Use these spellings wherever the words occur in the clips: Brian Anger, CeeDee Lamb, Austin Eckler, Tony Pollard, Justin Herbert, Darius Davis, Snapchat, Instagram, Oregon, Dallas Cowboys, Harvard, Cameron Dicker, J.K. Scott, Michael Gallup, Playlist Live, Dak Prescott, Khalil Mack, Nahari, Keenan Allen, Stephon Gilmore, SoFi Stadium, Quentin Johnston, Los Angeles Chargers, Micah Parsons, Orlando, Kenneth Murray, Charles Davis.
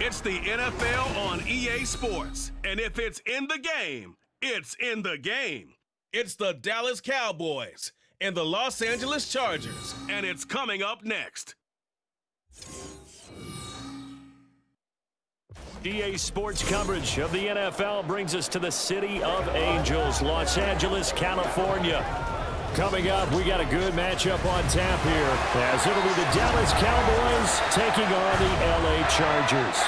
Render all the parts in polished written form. It's the NFL on EA Sports, and if it's in the game, it's in the game. It's the Dallas Cowboys and the Los Angeles Chargers, and it's coming up next. EA Sports coverage of the NFL brings us to the City of Angels, Los Angeles, California. Coming up, we got a good matchup on tap here, as it'll be the Dallas Cowboys taking on the LA Chargers.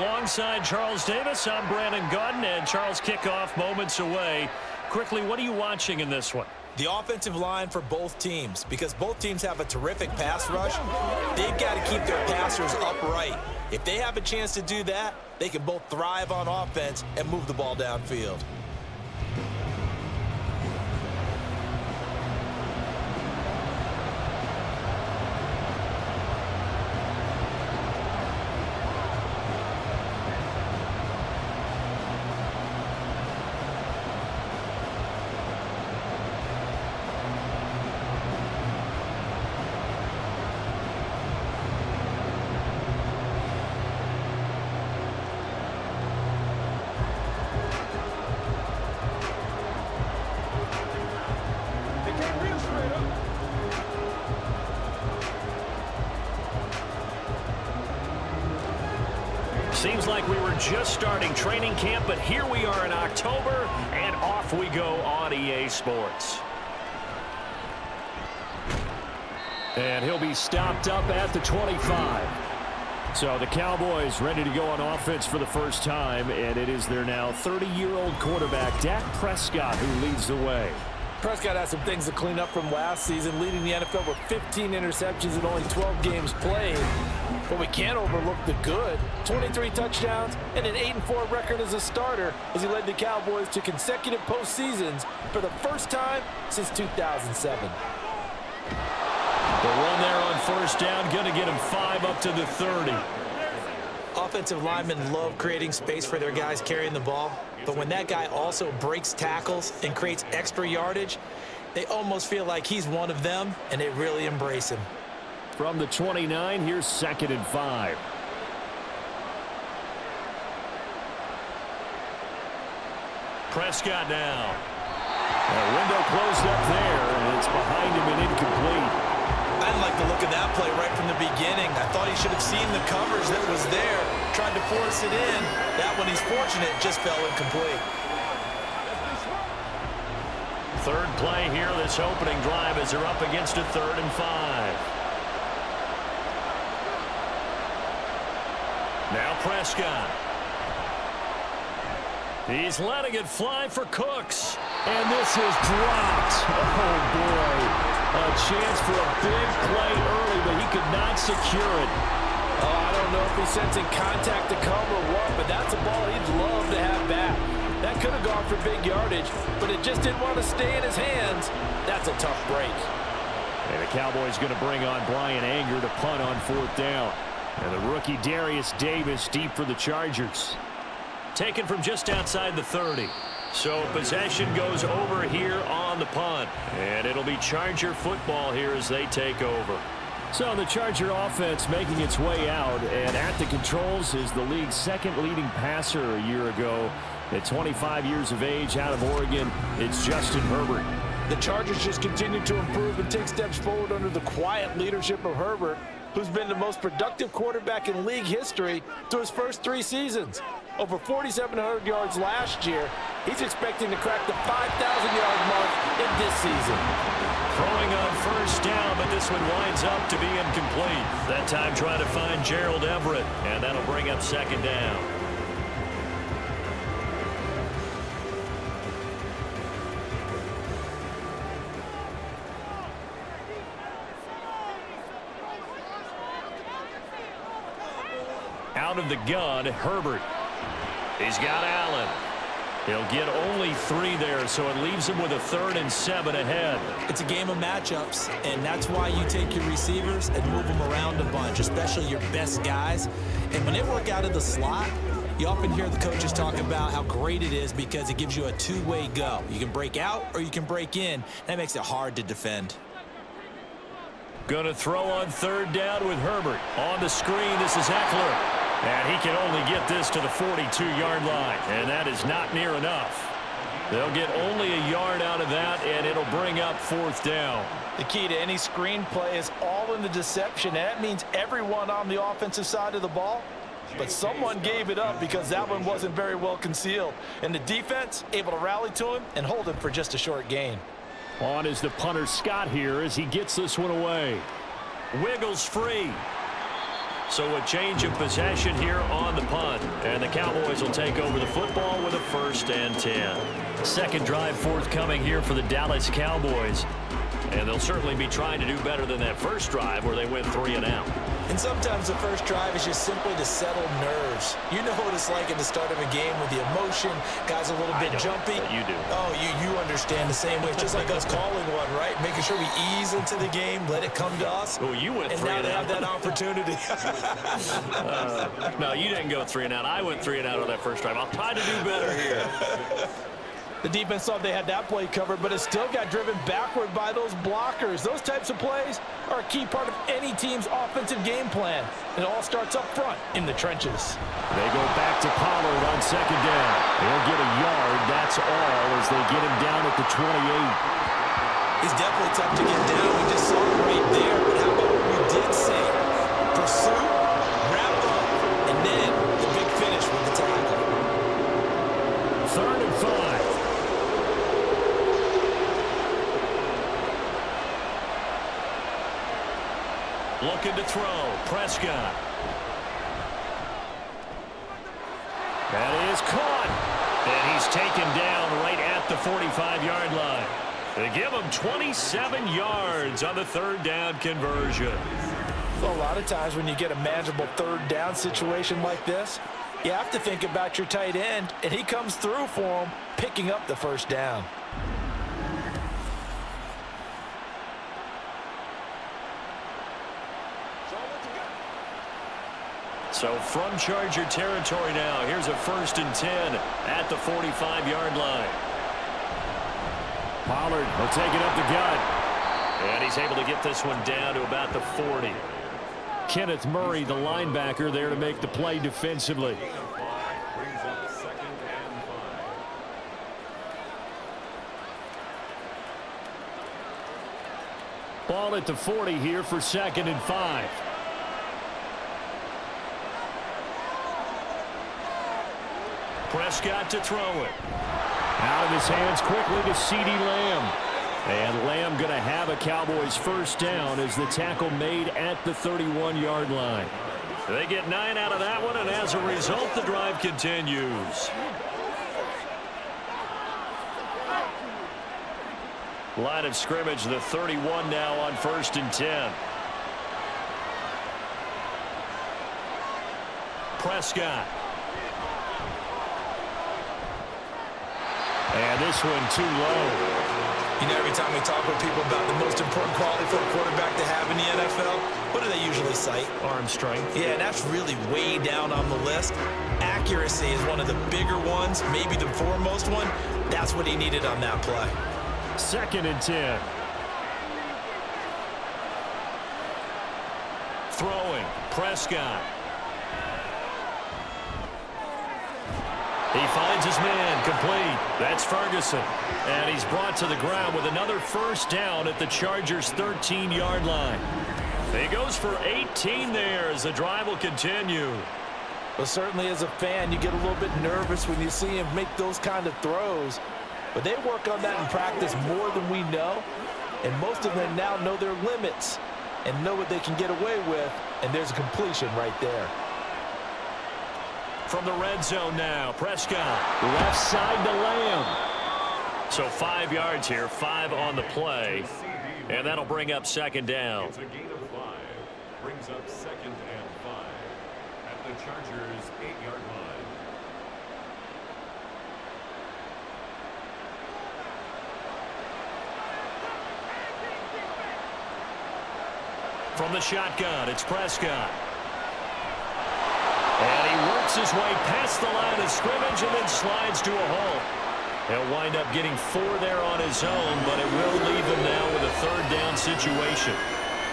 Alongside Charles Davis, I'm Brandon Gunton, and Charles, kickoff moments away. Quickly, what are you watching in this one? The offensive line for both teams, because both teams have a terrific pass rush. They've got to keep their passers upright. If they have a chance to do that, they can both thrive on offense and move the ball downfield. Seems like we were just starting training camp, but here we are in October, and off we go on EA Sports. And he'll be stopped up at the 25. So the Cowboys ready to go on offense for the first time, and it is their now 30-year-old quarterback, Dak Prescott, who leads the way. Prescott has some things to clean up from last season, leading the NFL with 15 interceptions in only 12 games played. But we can't overlook the good. 23 touchdowns and an 8-4 record as a starter, as he led the Cowboys to consecutive postseasons for the first time since 2007. The run there on first down, going to get him 5 up to the 30. Offensive linemen love creating space for their guys carrying the ball, but when that guy also breaks tackles and creates extra yardage, they almost feel like he's one of them, and they really embrace him. From the 29, here's 2nd and 5. Prescott now. The window closed up there, and it's behind him and incomplete. I like the look of that play right from the beginning. I thought he should have seen the coverage that was there, tried to force it in. That one, he's fortunate, just fell incomplete. Third play here, this opening drive, as they're up against a 3rd and 5. Now Prescott. He's letting it fly for Cooks. And this is dropped. Oh, boy. A chance for a big play early, but he could not secure it. Oh, I don't know if he's sensing contact to come or what, but that's a ball he'd love to have back. That could have gone for big yardage, but it just didn't want to stay in his hands. That's a tough break. And the Cowboys going to bring on Brian Anger to punt on 4th down. And the rookie Darius Davis deep for the Chargers. Taken from just outside the 30. So possession goes over here on the punt. And it'll be Charger football here as they take over. So the Charger offense making its way out. And at the controls is the league's 2nd leading passer a year ago. At 25 years of age, out of Oregon, it's Justin Herbert. The Chargers just continue to improve and take steps forward under the quiet leadership of Herbert, who's been the most productive quarterback in league history through his first 3 seasons. Over 4,700 yards last year, he's expecting to crack the 5,000-yard mark in this season. Throwing on first down, but this one winds up to be incomplete. That time trying to find Gerald Everett, and that'll bring up 2nd down. Out of the gun, Herbert. He's got Allen. He'll get only 3 there, so it leaves him with a 3rd and 7 ahead. It's a game of matchups, and that's why you take your receivers and move them around a bunch, especially your best guys. And when they work out of the slot, you often hear the coaches talk about how great it is because it gives you a two-way go. You can break out or you can break in. That makes it hard to defend. Going to throw on third down with Herbert. On the screen, this is Eckler. And he can only get this to the 42-yard line. And that is not near enough. They'll get only a yard out of that, and it'll bring up fourth down. The key to any screenplay is all in the deception, and that means everyone on the offensive side of the ball. But someone gave it up because that one wasn't very well concealed. And the defense able to rally to him and hold him for just a short gain. On is the punter Scott here as he gets this one away. Wiggles free. So a change of possession here on the punt. And the Cowboys will take over the football with a 1st and 10. Second drive forthcoming here for the Dallas Cowboys. And they'll certainly be trying to do better than that first drive where they went 3 and out. And sometimes the first drive is just simply to settle nerves. You know what it's like at the start of a game with the emotion. Guys a little bit jumpy. You do. Oh, you understand the same way. It's just like us calling one, right? Making sure we ease into the game, let it come to us. Oh, you went 3 and out. And now they have that opportunity. No, you didn't go 3 and out. I went 3 and out on that first drive. I'll try to do better here. The defense thought they had that play covered, but it still got driven backward by those blockers. Those types of plays are a key part of any team's offensive game plan. It all starts up front in the trenches. They go back to Pollard on 2nd down. They'll get a yard, that's all, as they get him down at the 28. He's definitely tough to get down. We just saw him right there, but how about what we did say? Pursuit, wrap up, and then the big finish with the tackle. 3rd and 5. Looking to throw, Prescott. That is caught. And he's taken down right at the 45-yard line. They give him 27 yards on the 3rd down conversion. A lot of times when you get a manageable 3rd down situation like this, you have to think about your tight end, and he comes through for him, picking up the 1st down. So from Charger territory now, here's a 1st and 10 at the 45-yard line. Pollard will take it up the gut. And he's able to get this one down to about the 40. Kenneth Murray, the linebacker, there to make the play defensively. Ball at the 40 here for 2nd and 5. Prescott to throw it. Out of his hands quickly to CeeDee Lamb. And Lamb going to have a Cowboys 1st down as the tackle made at the 31-yard line. They get 9 out of that one, and as a result, the drive continues. Line of scrimmage, the 31 now on 1st and 10. Prescott. And this one too low. You know, every time we talk with people about the most important quality for a quarterback to have in the NFL, what do they usually cite? Arm strength. Yeah, that's really way down on the list. Accuracy is one of the bigger ones, maybe the foremost one. That's what he needed on that play. 2nd and 10. Throwing, Prescott. He finds his man, complete. That's Ferguson. And he's brought to the ground with another 1st down at the Chargers' 13-yard line. He goes for 18 there as the drive will continue. Well, certainly as a fan, you get a little bit nervous when you see him make those kind of throws. But they work on that in practice more than we know. And most of them now know their limits and know what they can get away with. And there's a completion right there. From the red zone now, Prescott, left side to Lamb. So 5 yards here, 5 on the play, and that'll bring up 2nd down. It's a gain of 5, brings up 2nd and 5 at the Chargers' 8-yard line. From the shotgun, it's Prescott. And he works his way past the line of scrimmage and then slides to a halt. He'll wind up getting 4 there on his own, but it will leave them now with a 3rd down situation.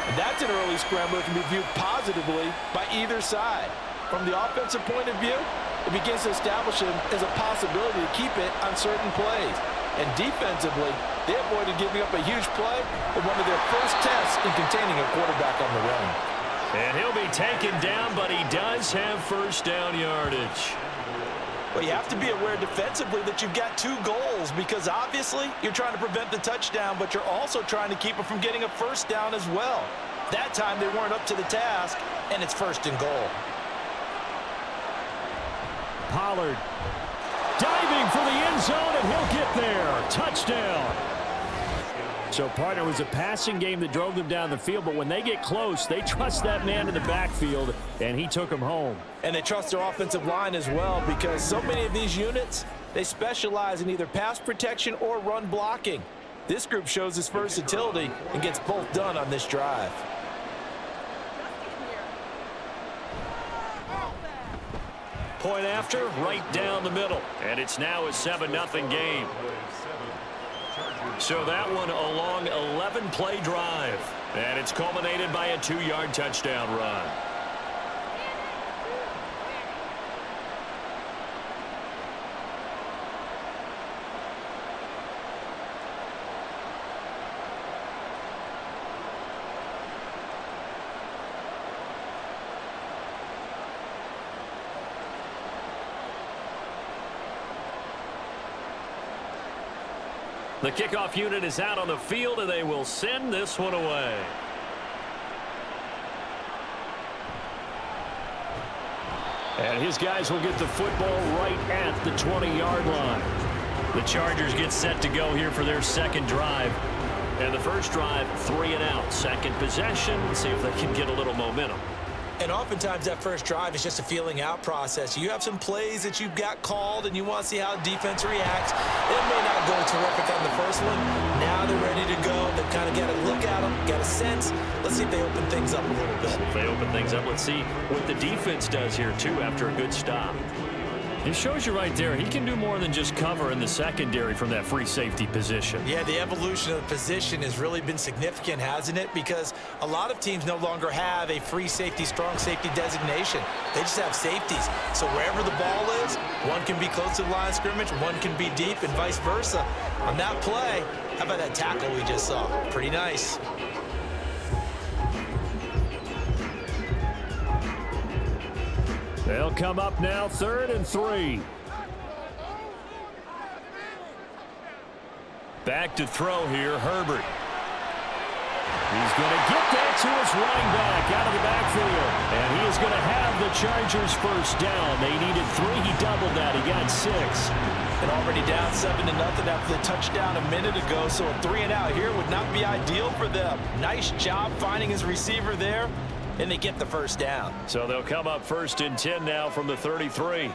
And that's an early scramble that can be viewed positively by either side. From the offensive point of view, it begins to establish him as a possibility to keep it on certain plays. And defensively, they avoided giving up a huge play in one of their first tests in containing a quarterback on the run. And he'll be taken down, but he does have first down yardage. Well, you have to be aware defensively that you've got two goals, because obviously you're trying to prevent the touchdown, but you're also trying to keep it from getting a first down as well. That time they weren't up to the task, and it's first and goal. Pollard diving for the end zone, and he'll get there. Touchdown. So, partner, it was a passing game that drove them down the field, but when they get close, they trust that man in the backfield, and he took them home. And they trust their offensive line as well, because so many of these units, they specialize in either pass protection or run blocking. This group shows its versatility and gets both done on this drive. Point after, right down the middle, and it's now a 7-0 game. So that one a long 11-play drive, and it's culminated by a 2-yard touchdown run. The kickoff unit is out on the field, and they will send this one away. And his guys will get the football right at the 20-yard line. The Chargers get set to go here for their second drive. And the first drive, 3 and out. Second possession, see if they can get a little momentum. And oftentimes that first drive is just a feeling out process. You have some plays that you've got called, and you want to see how defense reacts. It may not go terrific on the first one. Now they're ready to go. They've kind of got to look at them, got a sense. Let's see if they open things up a little bit. If they open things up, let's see what the defense does here, too, after a good stop. It shows you right there, he can do more than just cover in the secondary from that free safety position. Yeah, the evolution of the position has really been significant, hasn't it? Because a lot of teams no longer have a free safety, strong safety designation. They just have safeties. So wherever the ball is, one can be close to the line of scrimmage, one can be deep, and vice versa. On that play, how about that tackle we just saw? Pretty nice. They'll come up now, 3rd and 3. Back to throw here, Herbert. He's going to get that to his running back out of the backfield. And he is going to have the Chargers first down. They needed 3. He doubled that. He got 6. And already down 7-0 after the touchdown a minute ago. So a 3 and out here would not be ideal for them. Nice job finding his receiver there. And they get the first down. So they'll come up 1st and 10 now from the 33.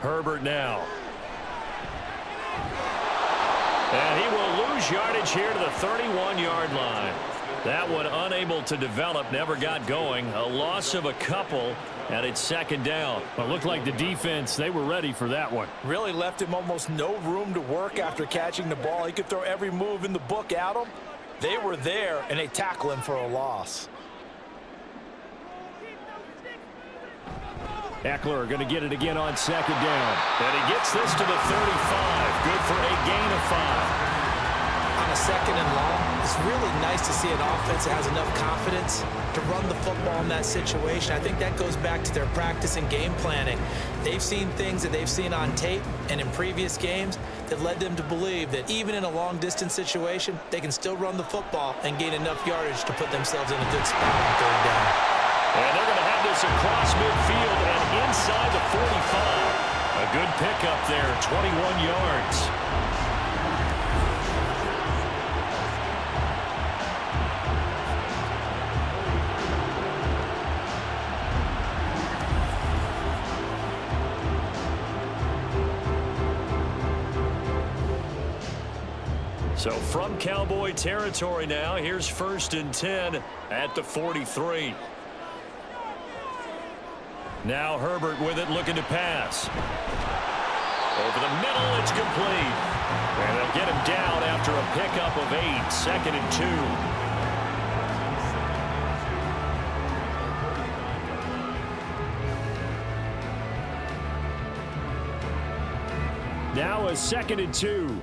Herbert now. And he will lose yardage here to the 31-yard line. That one unable to develop, never got going. A loss of a couple, and it's 2nd down. But it looked like the defense, they were ready for that one. Really left him almost no room to work after catching the ball. He could throw every move in the book at him. They were there, and they tackle him for a loss. Eckler going to get it again on 2nd down. And he gets this to the 35. Good for a gain of 5. On a 2nd and long, it's really nice to see an offense that has enough confidence to run the football in that situation. I think that goes back to their practice and game planning. They've seen things that they've seen on tape and in previous games that led them to believe that even in a long-distance situation, they can still run the football and gain enough yardage to put themselves in a good spot on 3rd down. And they're going to have this across midfield and inside the 45. A good pickup there, 21 yards. So from Cowboy territory now, here's 1st and 10 at the 43. Now Herbert with it, looking to pass. Over the middle, it's complete. And they'll get him down after a pickup of 8, 2nd and 2. Now a 2nd and 2.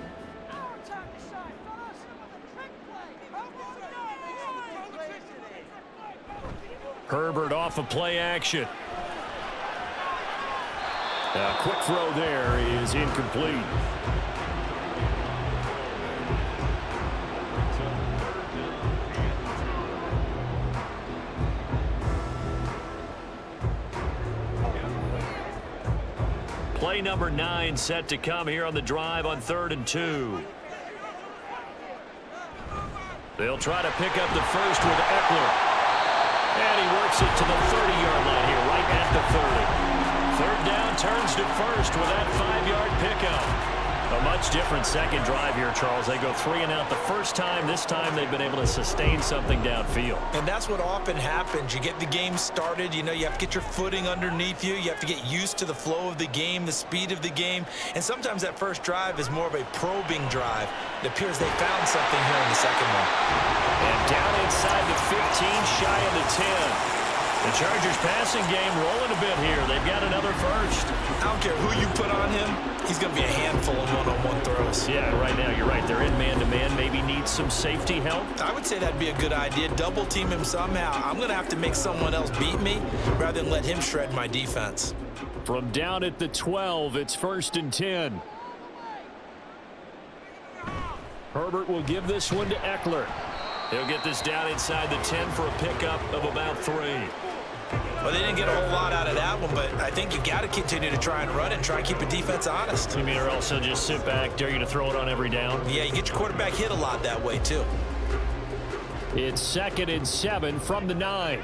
Herbert off of play action. A quick throw there is incomplete. Play number 9 set to come here on the drive on 3rd and 2. They'll try to pick up the first with Eckler. And he works it to the 30-yard line here, right at the 30. Third down turns to first with that 5-yard pickup. A much different second drive here, Charles. They go 3 and out the first time. This time they've been able to sustain something downfield. And that's what often happens. You get the game started, you have to get your footing underneath you. You have to get used to the flow of the game, the speed of the game. And sometimes that first drive is more of a probing drive. It appears they found something here in the second one. And down inside the 15, shy of the 10. The Chargers passing game rolling a bit here. They've got another first. I don't care who you put on him. He's going to be a handful of one-on-one throws. Yeah, right now, you're right. They're in man-to-man. Maybe needs some safety help. I would say that'd be a good idea. Double-team him somehow. I'm going to have to make someone else beat me rather than let him shred my defense. From down at the 12, it's 1st and 10. Herbert will give this one to Eckler. He'll get this down inside the 10 for a pickup of about 3. Well, they didn't get a whole lot out of that one, but I think you've got to continue to try and run it, try and keep a defense honest. You mean, or else they'll just sit back, dare you to throw it on every down? Yeah, you get your quarterback hit a lot that way, too. It's 2nd and 7 from the 9.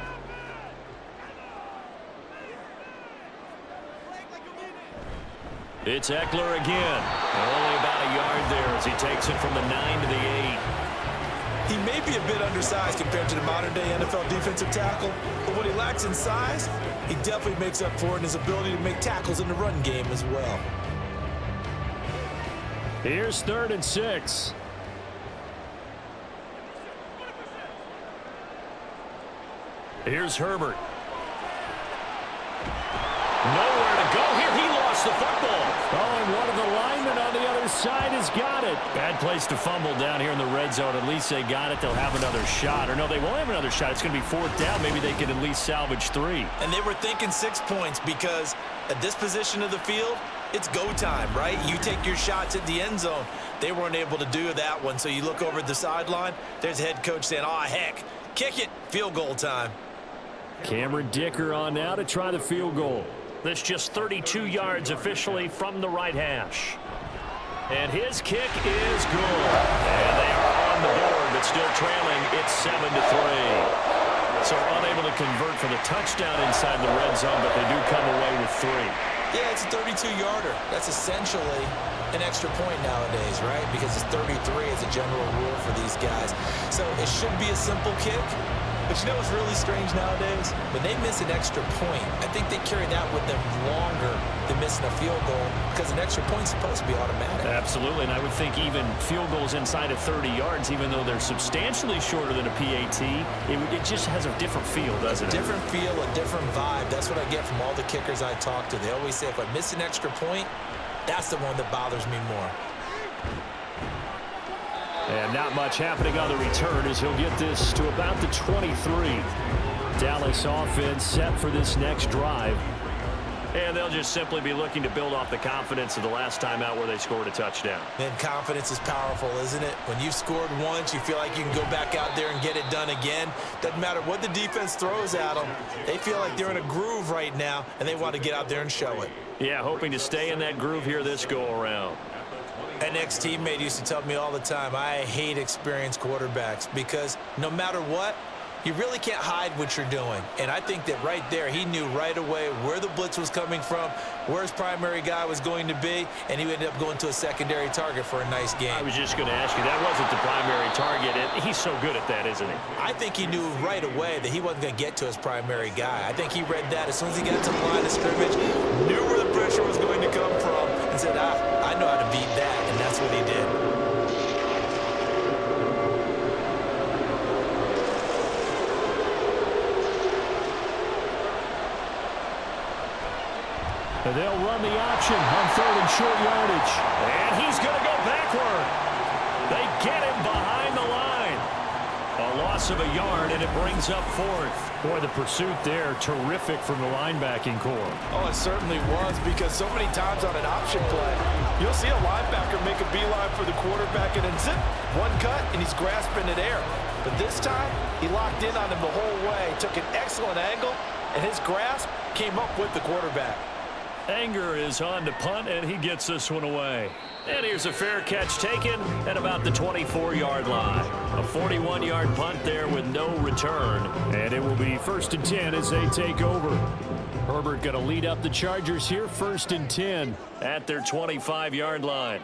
It's Eckler again. Only about a yard there as he takes it from the 9 to the 8. He may be a bit undersized compared to the modern-day NFL defensive tackle, but what he lacks in size, he definitely makes up for in his ability to make tackles in the run game as well. Here's 3rd and 6. Here's Herbert. Nowhere to go here. He lost the football. Oh, and one of the linemen on the other side has got it. Bad place to fumble down here in the red zone. At least they got it. They'll have another shot. Or no, they won't have another shot. It's going to be 4th down. Maybe they can at least salvage 3. And they were thinking 6 points because at this position of the field, it's go time, right? You take your shots at the end zone. They weren't able to do that one. So you look over at the sideline. There's the head coach saying, "Oh, heck, kick it. Field goal time." Cameron Dicker on now to try the field goal. That's just 32 yards officially from the right hash. And his kick is good. And they are on the board, but still trailing. It's 7-3. So unable to convert for the touchdown inside the red zone, but they do come away with 3. Yeah, it's a 32-yarder. That's essentially an extra point nowadays, right? Because it's 33 as a general rule for these guys. So it should be a simple kick. But you know what's really strange nowadays? When they miss an extra point, I think they carry that with them longer than missing a field goal because an extra point's supposed to be automatic. Absolutely, and I would think even field goals inside of 30 yards, even though they're substantially shorter than a PAT, it just has a different feel, doesn't it? A different feel, a different vibe. That's what I get from all the kickers I talk to. They always say, if I miss an extra point, that's the one that bothers me more. And not much happening on the return as he'll get this to about the 23. Dallas offense set for this next drive. And they'll just simply be looking to build off the confidence of the last time out where they scored a touchdown. Man, confidence is powerful, isn't it? When you've scored once, you feel like you can go back out there and get it done again. Doesn't matter what the defense throws at them. They feel like they're in a groove right now, and they want to get out there and show it. Yeah, hoping to stay in that groove here this go-around. An ex-teammate used to tell me all the time, I hate experienced quarterbacks because no matter what, you really can't hide what you're doing. And I think that right there, he knew right away where the blitz was coming from, where his primary guy was going to be, and he ended up going to a secondary target for a nice game. I was just going to ask you, that wasn't the primary target. He's so good at that, isn't he? I think he knew right away that he wasn't going to get to his primary guy. I think he read that as soon as he got to the line of scrimmage, knew where the pressure was going to come from, and said, And they'll run the option on third and short yardage. And he's going to go backward. They get him behind the line. A loss of a yard, and it brings up fourth. Boy, the pursuit there, terrific from the linebacking corps. Oh, it certainly was, because so many times on an option play, you'll see a linebacker make a beeline for the quarterback and then zip, one cut, and he's grasping at air. But this time, he locked in on him the whole way, took an excellent angle, and his grasp came up with the quarterback. Anger is on to punt, and he gets this one away. And here's a fair catch taken at about the 24-yard line. A 41-yard punt there with no return. And it will be 1st and 10 as they take over. Herbert going to lead up the Chargers here, 1st and 10 at their 25-yard line.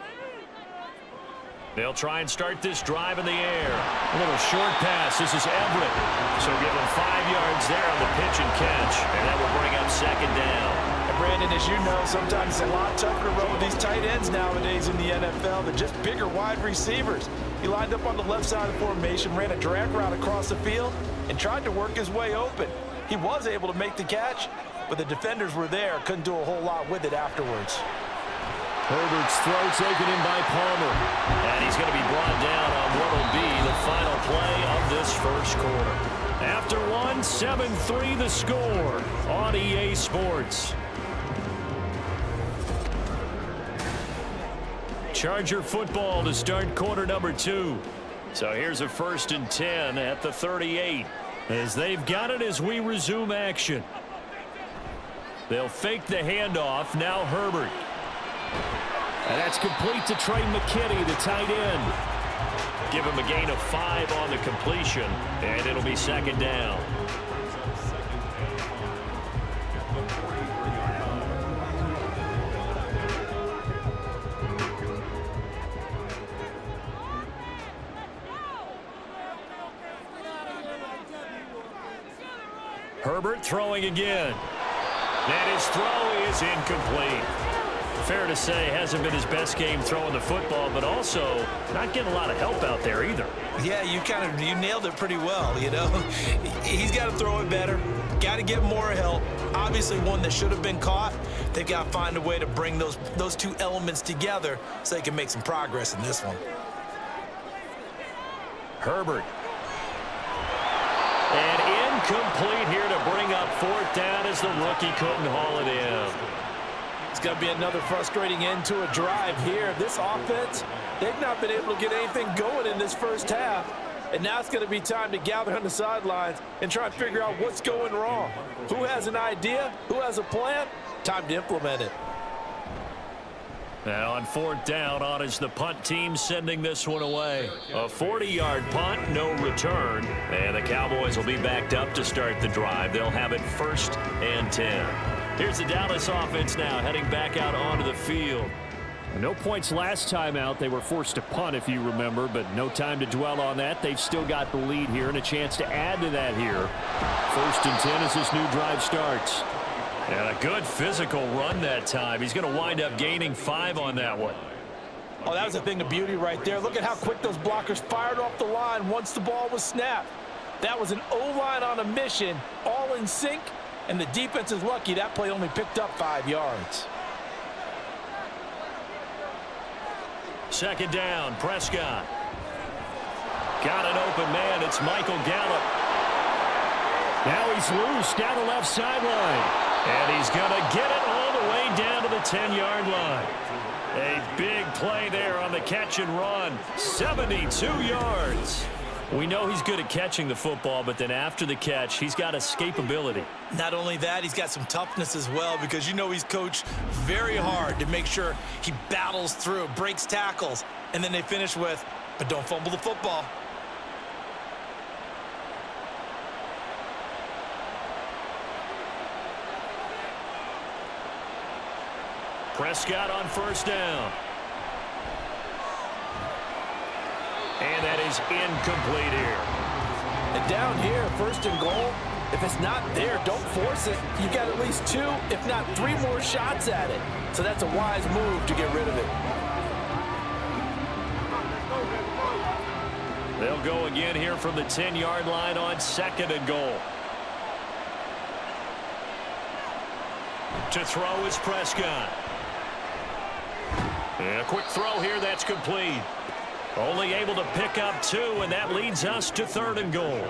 They'll try and start this drive in the air. A little short pass. This is Everett. So give him 5 yards there on the pitch and catch. And that will bring up 2nd down. And Brandon, as you know, sometimes it's a lot tougher to run with these tight ends nowadays in the NFL. They're just bigger wide receivers. He lined up on the left side of the formation, ran a drag route across the field, and tried to work his way open. He was able to make the catch, but the defenders were there. Couldn't do a whole lot with it afterwards. Herbert's throw taken in by Palmer. And he's going to be brought down on what will be the final play of this first quarter. After 1, 7-3 the score on EA Sports. Charger football to start quarter number 2. So here's a 1st and 10 at the 38. As they've got it as we resume action. They'll fake the handoff. Now Herbert. And that's complete to Trey McKinney, the tight end. Give him a gain of 5 on the completion, and it'll be 2nd down. Herbert throwing again. And his throw is incomplete. Fair to say, hasn't been his best game throwing the football, but also not getting a lot of help out there either. Yeah, you nailed it pretty well, you know. He's got to throw it better, got to get more help. Obviously, one that should have been caught. They've got to find a way to bring those two elements together so they can make some progress in this one. Herbert. And incomplete here to bring up 4th down as the rookie couldn't haul it in. It's going to be another frustrating end to a drive here. This offense, they've not been able to get anything going in this first half. And now it's going to be time to gather on the sidelines and try and figure out what's going wrong. Who has an idea? Who has a plan? Time to implement it. Now on 4th down, on is the punt team sending this one away. A 40-yard punt, no return. And the Cowboys will be backed up to start the drive. They'll have it 1st and 10. Here's the Dallas offense now heading back out onto the field. No points last time out. They were forced to punt, if you remember, but no time to dwell on that. They've still got the lead here and a chance to add to that here. 1st and 10 as this new drive starts. And a good physical run that time. He's going to wind up gaining 5 on that one. Oh, that was a thing of beauty right there. Look at how quick those blockers fired off the line once the ball was snapped. That was an O-line on a mission, all in sync. And the defense is lucky that play only picked up 5 yards. 2nd down, Prescott. Got an open man, it's Michael Gallup. Now he's loose down the left sideline. And he's going to get it all the way down to the 10-yard line. A big play there on the catch and run. 72 yards. We know he's good at catching the football, but then after the catch, he's got escapability. Not only that, he's got some toughness as well, because you know he's coached very hard to make sure he battles through, breaks tackles, and then they finish with, but don't fumble the football. Prescott on 1st down. And that is incomplete here. And down here, 1st and goal, if it's not there, don't force it. You've got at least 2, if not 3 more shots at it. So that's a wise move to get rid of it. They'll go again here from the 10-yard line on 2nd and goal. To throw is Prescott. And a quick throw here. That's complete. Only able to pick up two, and that leads us to 3rd and goal.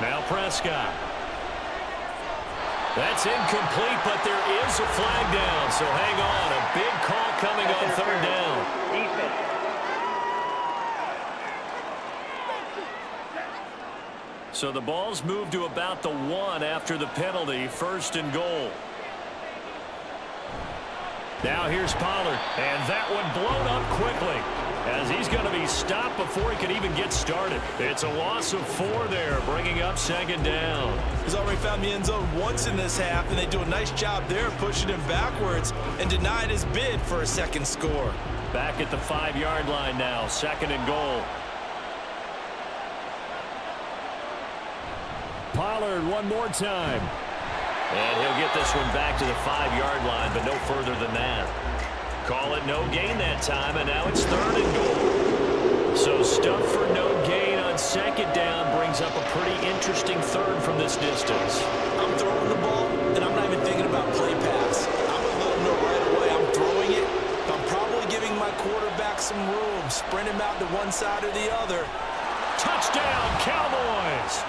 Now Prescott. That's incomplete, but there is a flag down, so hang on. A big call coming on 3rd down. So the ball's moved to about the 1 after the penalty. 1st and goal. Now here's Pollard, and that one blown up quickly, as he's going to be stopped before he can even get started. It's a loss of 4 there, bringing up 2nd down. He's already found the end zone once in this half, and they do a nice job there pushing him backwards and denied his bid for a 2nd score. Back at the 5-yard line now, 2nd and goal. Pollard one more time. And he'll get this one back to the 5-yard line, but no further than that. Call it no gain that time, and now it's 3rd and goal. So stuff for no gain on 2nd down brings up a pretty interesting 3rd from this distance. I'm throwing the ball, and I'm not even thinking about play pass. I'm going to let him know right away I'm throwing it. I'm probably giving my quarterback some room, sprint him out to one side or the other. Touchdown, Cowboys!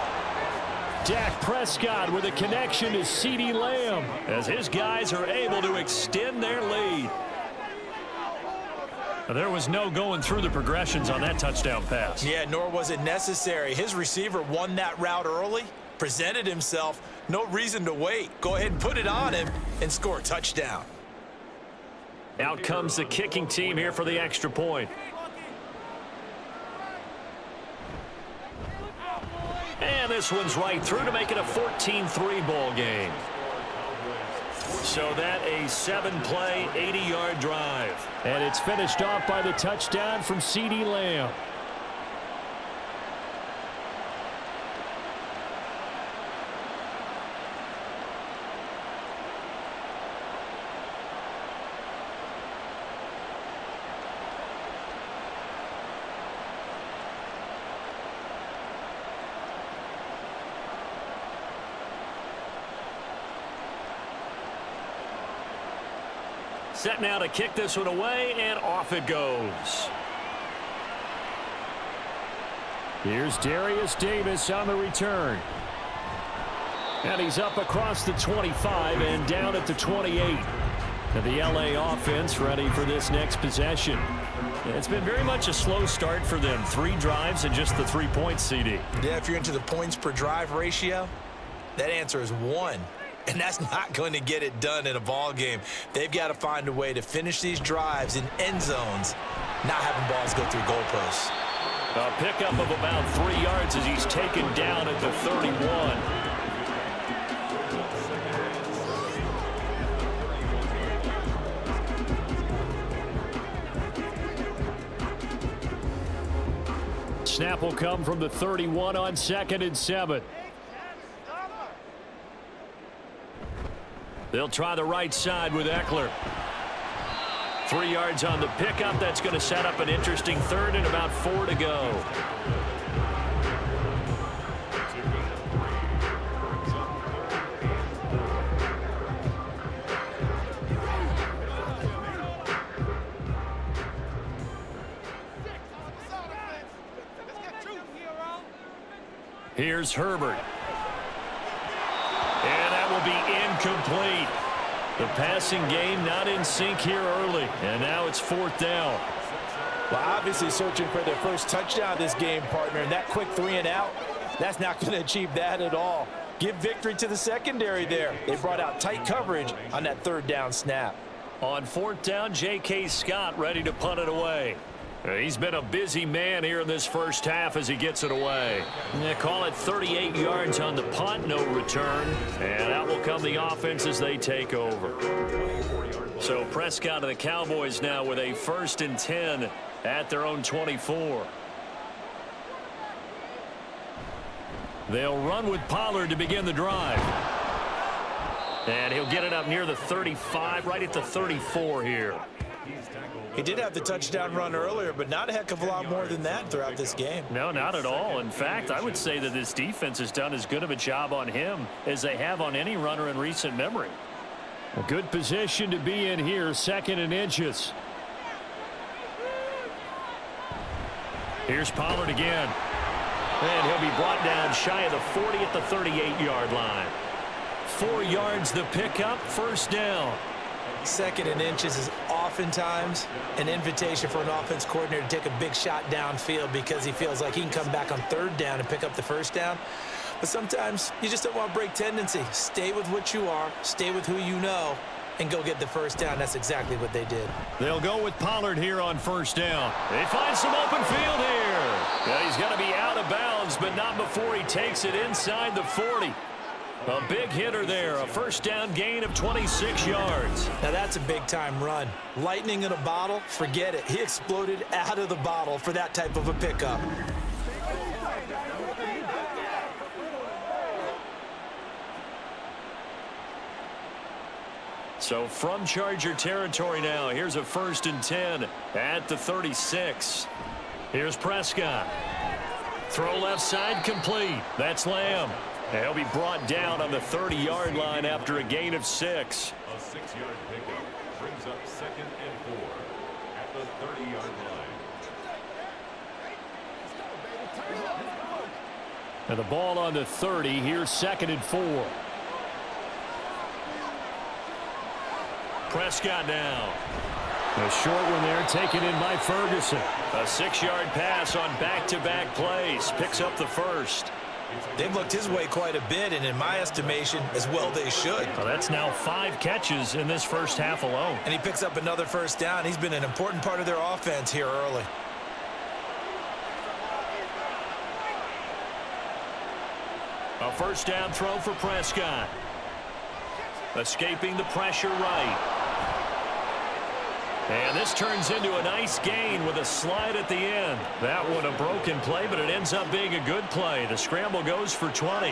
Dak Prescott with a connection to CeeDee Lamb, as his guys are able to extend their lead. There was no going through the progressions on that touchdown pass. Yeah, nor was it necessary. His receiver won that route early, presented himself, no reason to wait. Go ahead and put it on him and score a touchdown. Out comes the kicking team here for the extra point. And this one's right through to make it a 14-3 ball game. So that a 7-play, 80-yard drive. And it's finished off by the touchdown from CeeDee Lamb. Set now to kick this one away, and off it goes. Here's Darius Davis on the return. And he's up across the 25 and down at the 28. And the LA offense ready for this next possession. It's been very much a slow start for them. 3 drives and just the 3 points, CD. Yeah, if you're into the points per drive ratio, that answer is 1. And that's not going to get it done in a ball game. They've got to find a way to finish these drives in end zones, not having balls go through goalposts. A pickup of about 3 yards as he's taken down at the 31. Snap will come from the 31 on 2nd and 7. They'll try the right side with Eckler. 3 yards on the pickup. That's going to set up an interesting 3rd and about 4 to go. Here's Herbert. Be incomplete. The passing game not in sync here early, and now it's 4th down. Well, obviously searching for their first touchdown this game, partner, and that quick 3 and out, that's not going to achieve that at all. Give victory to the secondary there. They brought out tight coverage on that 3rd down snap. On 4th down, J.K. Scott ready to punt it away. He's been a busy man here in this first half as he gets it away. They call it 38 yards on the punt, no return. And out will come the offense as they take over. So Prescott and the Cowboys now with a 1st and 10 at their own 24. They'll run with Pollard to begin the drive. And he'll get it up near the 35, right at the 34 here. He did have the touchdown run earlier, but not a heck of a lot more than that throughout this game. No, not at all. In fact, I would say that this defense has done as good of a job on him as they have on any runner in recent memory. A good position to be in here, 2nd and inches. Here's Pollard again. And he'll be brought down shy of the 40 at the 38-yard line. 4 yards the pickup, first down. 2nd and inches is oftentimes an invitation for an offense coordinator to take a big shot downfield because he feels like he can come back on 3rd down and pick up the 1st down. But sometimes you just don't want to break tendency. Stay with what you are, stay with who you know, and go get the 1st down. That's exactly what they did. They'll go with Pollard here on 1st down. They find some open field here. Now he's going to be out of bounds, but not before he takes it inside the 40. A big hitter there, a 1st down gain of 26 yards. Now that's a big-time run. Lightning in a bottle, forget it. He exploded out of the bottle for that type of a pickup. So from Charger territory now, here's a 1st and 10 at the 36. Here's Prescott. Throw left side complete. That's Lamb. And he'll be brought down on the 30-yard line after a gain of 6. A 6-yard pickup brings up 2nd and 4 at the 30-yard line. Now the ball on the 30. Here's 2nd and 4. Prescott now. A short one there, taken in by Ferguson. A 6-yard pass on back-to-back plays. Picks up the 1st. They've looked his way quite a bit, and in my estimation, as well they should. Well, that's now 5 catches in this 1st half alone. And he picks up another 1st down. He's been an important part of their offense here early. A 1st down throw for Prescott. Escaping the pressure right. And this turns into a nice gain with a slide at the end. That one a broken play, but it ends up being a good play. The scramble goes for 20.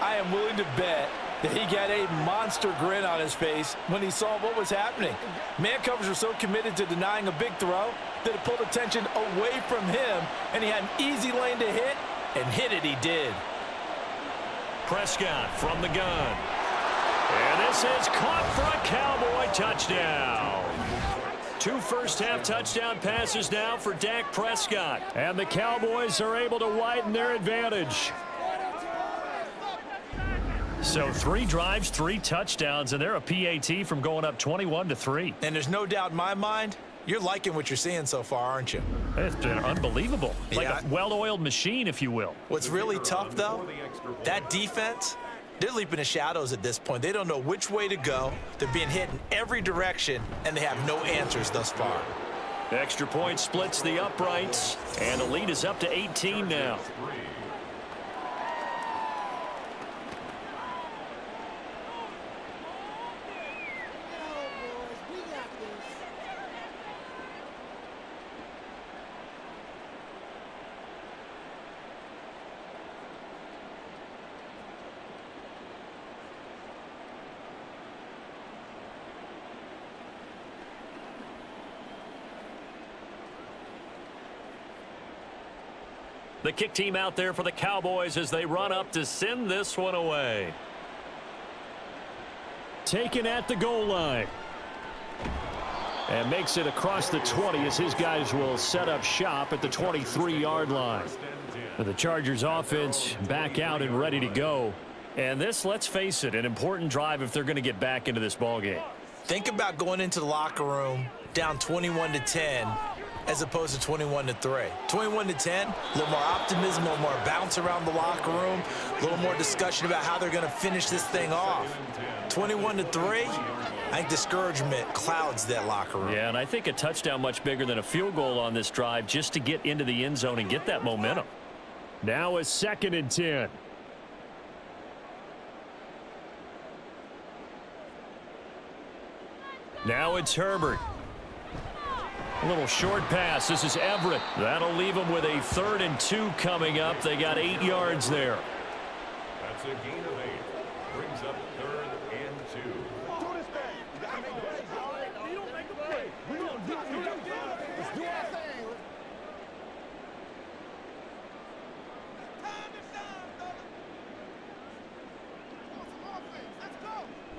I am willing to bet that he got a monster grin on his face when he saw what was happening. Man covers were so committed to denying a big throw that it pulled attention away from him, and he had an easy lane to hit, and hit it he did. Prescott from the gun. And this is caught for a Cowboy touchdown. 2 first-half touchdown passes now for Dak Prescott. And the Cowboys are able to widen their advantage. So 3 drives, 3 touchdowns, and they're a PAT from going up 21-3. And there's no doubt in my mind, you're liking what you're seeing so far, aren't you? It's been unbelievable. Like a well-oiled machine, if you will. What's really tough, though, that defense, they're leaping in shadows at this point. They don't know which way to go. They're being hit in every direction, and they have no answers thus far. The extra point splits the uprights, and the lead is up to 18 now. The kick team out there for the Cowboys as they run up to send this one away. Taken at the goal line. And makes it across the 20 as his guys will set up shop at the 23-yard line. The Chargers offense back out and ready to go. And this, let's face it, an important drive if they're going to get back into this ballgame. Think about going into the locker room down 21-10. As opposed to 21-3. 21-10, a little more optimism, a little more bounce around the locker room, a little more discussion about how they're going to finish this thing off. 21-3, I think discouragement clouds that locker room. Yeah, and I think a touchdown much bigger than a field goal on this drive just to get into the end zone and get that momentum. Now a 2nd and 10. Now it's Herbert. A little short pass. This is Everett. That'll leave him with a 3rd and 2 coming up. They got 8 yards there. That's a gain of 8. Brings up 3rd and 2.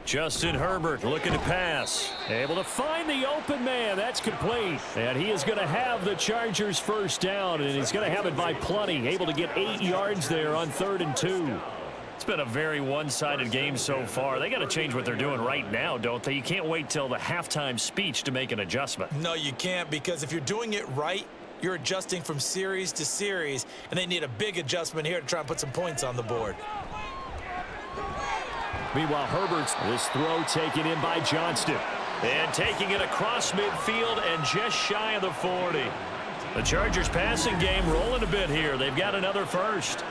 Justin Herbert looking to pass. Able to find the open man. That's complete. And he is going to have the Chargers first down, and he's going to have it by plenty. Able to get 8 yards there on 3rd and 2. It's been a very one-sided game so far. They got to change what they're doing right now, don't they? You can't wait till the halftime speech to make an adjustment. No, you can't, because if you're doing it right, you're adjusting from series to series, and they need a big adjustment here to try and put some points on the board. Meanwhile, Herbert's this throw taken in by Johnston. And taking it across midfield and just shy of the 40. The Chargers passing game rolling a bit here. They've got another first.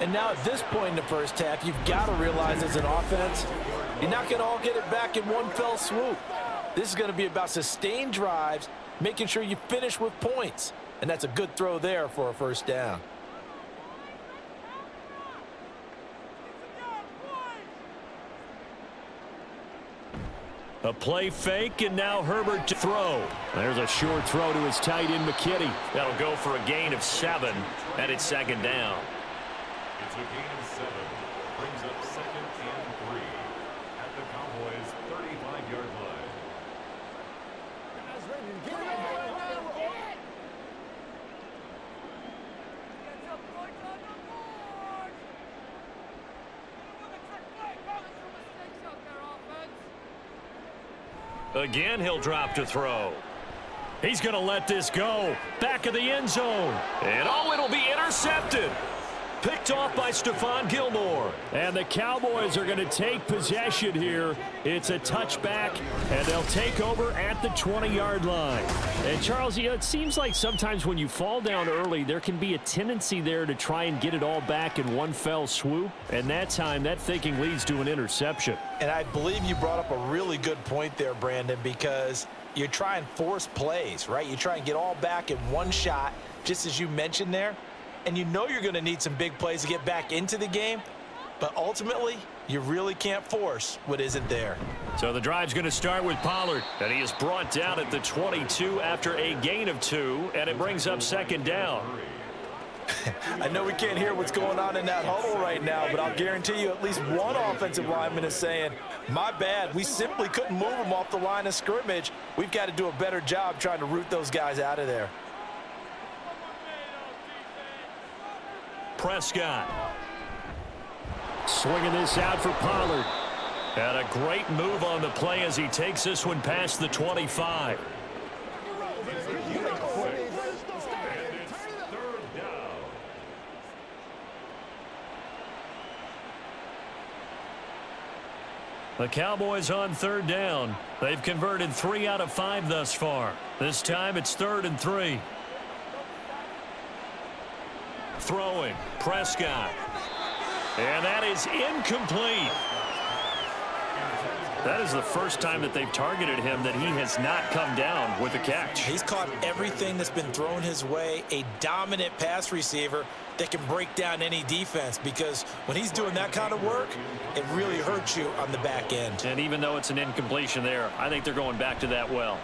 And now at this point in the first half, you've got to realize as an offense, you're not going to all get it back in one fell swoop. This is going to be about sustained drives, making sure you finish with points. And that's a good throw there for a first down. A play fake, and now Herbert to throw. There's a short throw to his tight end, McKinney. That'll go for a gain of 7, and it's 2nd down. It's a gain of 7. Brings up 2nd and 3 at the Cowboys' 35-yard line. Again, he'll drop to throw. He's going to let this go. Back of the end zone. And, oh, it'll be intercepted. Picked off by Stephon Gilmore. And the Cowboys are going to take possession here. It's a touchback, and they'll take over at the 20-yard line. And, Charles, you know, it seems like sometimes when you fall down early, there can be a tendency there to try and get it all back in one fell swoop. And that time, that thinking leads to an interception. And I believe you brought up a really good point there, Brandon, because you try and force plays, right? You try and get all back in one shot, just as you mentioned there. And you know you're going to need some big plays to get back into the game, but ultimately, you really can't force what isn't there. So the drive's going to start with Pollard, and he is brought down at the 22 after a gain of 2, and it brings up 2nd down. I know we can't hear what's going on in that huddle right now, but I'll guarantee you at least one offensive lineman is saying, my bad, we simply couldn't move them off the line of scrimmage. We've got to do a better job trying to root those guys out of there. Prescott swinging this out for Pollard. Had a great move on the play as he takes this one past the 25. The Cowboys on 3rd down. They've converted 3 out of 5 thus far. This time it's 3rd and 3. Throwing, Prescott, and that is incomplete. That is the first time that they've targeted him that he has not come down with a catch. He's caught everything that's been thrown his way, a dominant pass receiver that can break down any defense, because when he's doing that kind of work, it really hurts you on the back end. And even though it's an incompletion there, I think they're going back to that well.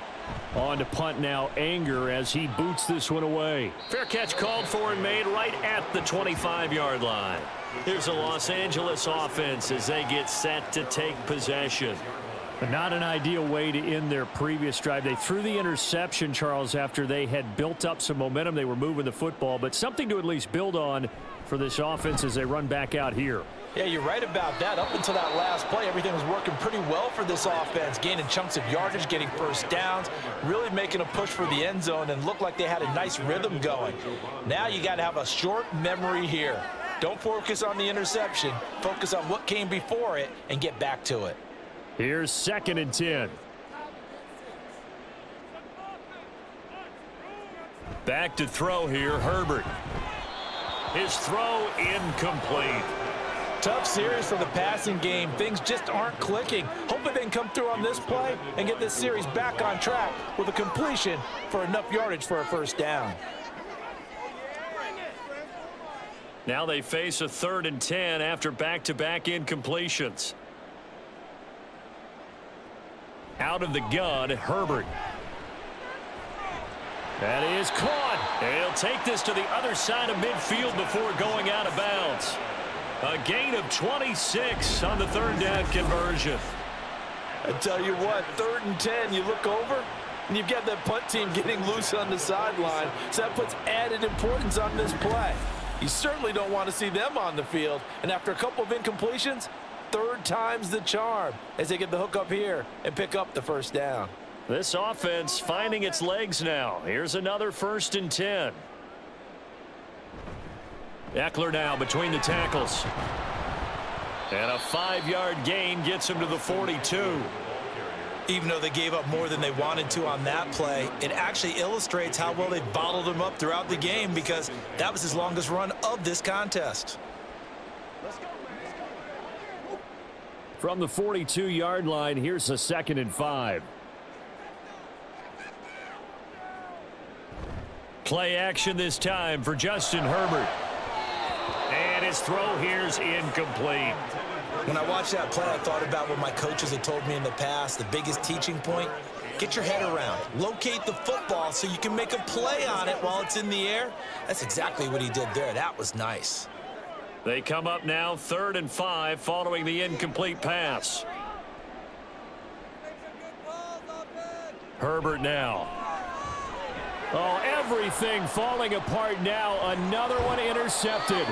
On to punt now, Anger, as he boots this one away. Fair catch called for and made right at the 25-yard line. Here's a Los Angeles offense as they get set to take possession. But not an ideal way to end their previous drive. They threw the interception, Charles, after they had built up some momentum. They were moving the football, but something to at least build on for this offense as they run back out here. Yeah, you're right about that. Up until that last play, everything was working pretty well for this offense, gaining chunks of yardage, getting first downs, really making a push for the end zone, and looked like they had a nice rhythm going. Now you got to have a short memory here. Don't focus on the interception. Focus on what came before it and get back to it. Here's 2nd and 10. Back to throw here, Herbert. His throw incomplete. Tough series for the passing game. Things just aren't clicking. Hopefully they can come through on this play and get this series back on track with a completion for enough yardage for a first down. Now they face a 3rd and 10 after back-to-back incompletions. Out of the gun, Herbert. That is caught. They'll take this to the other side of midfield before going out of bounds. A gain of 26 on the 3rd down conversion. I tell you what, 3rd and 10, you look over, and you've got that punt team getting loose on the sideline, so that puts added importance on this play. You certainly don't want to see them on the field, and after a couple of incompletions, 3rd time's the charm as they get the hook up here and pick up the 1st down. This offense finding its legs now. Here's another 1st and 10. Eckler now between the tackles. And a 5-yard gain gets him to the 42. Even though they gave up more than they wanted to on that play, it actually illustrates how well they bottled him up throughout the game, because that was his longest run of this contest. From the 42-yard line, here's a 2nd and 5. Play action this time for Justin Herbert. And his throw here's incomplete. When I watched that play, I thought about what my coaches had told me in the past. The biggest teaching point, get your head around. Locate the football so you can make a play on it while it's in the air. That's exactly what he did there. That was nice. They come up now 3rd and 5 following the incomplete pass. Herbert now. Oh, everything falling apart now. Another one intercepted.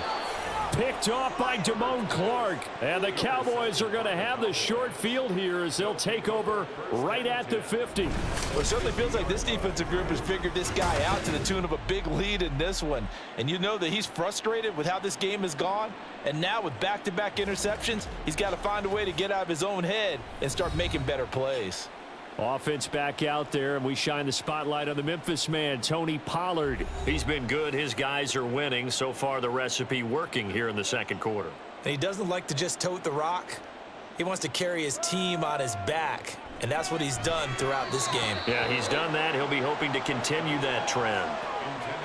Picked off by Damone Clark. And the Cowboys are going to have the short field here as they'll take over right at the 50. Well, it certainly feels like this defensive group has figured this guy out to the tune of a big lead in this one. And you know that he's frustrated with how this game has gone. And now with back-to-back interceptions, he's got to find a way to get out of his own head and start making better plays. Offense back out there, and we shine the spotlight on the Memphis man, Tony Pollard. He's been good. His guys are winning. So far, the recipe working here in the 2nd quarter. And he doesn't like to just tote the rock. He wants to carry his team on his back, and that's what he's done throughout this game. Yeah, he's done that. He'll be hoping to continue that trend.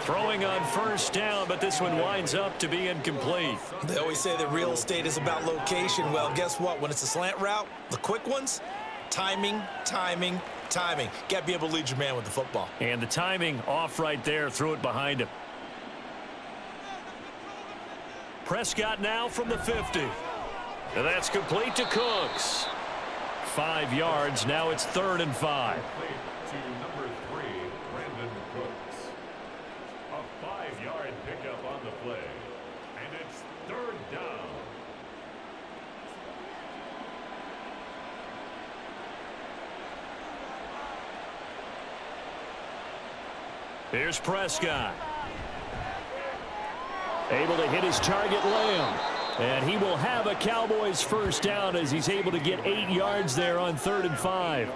Throwing on 1st down, but this one winds up to be incomplete. They always say that real estate is about location. Well, guess what? When it's a slant route, the quick ones, timing, timing, timing. Got to be able to lead your man with the football. And the timing off right there. Threw it behind him. Prescott now from the 50. And that's complete to Cooks. 5 yards. Now it's 3rd and 5. To number 3, Brandon Cooks. A 5-yard pickup on the play. And it's 3rd down. Here's Prescott. Able to hit his target, Lamb. And he will have a Cowboys 1st down as he's able to get 8 yards there on 3rd and 5.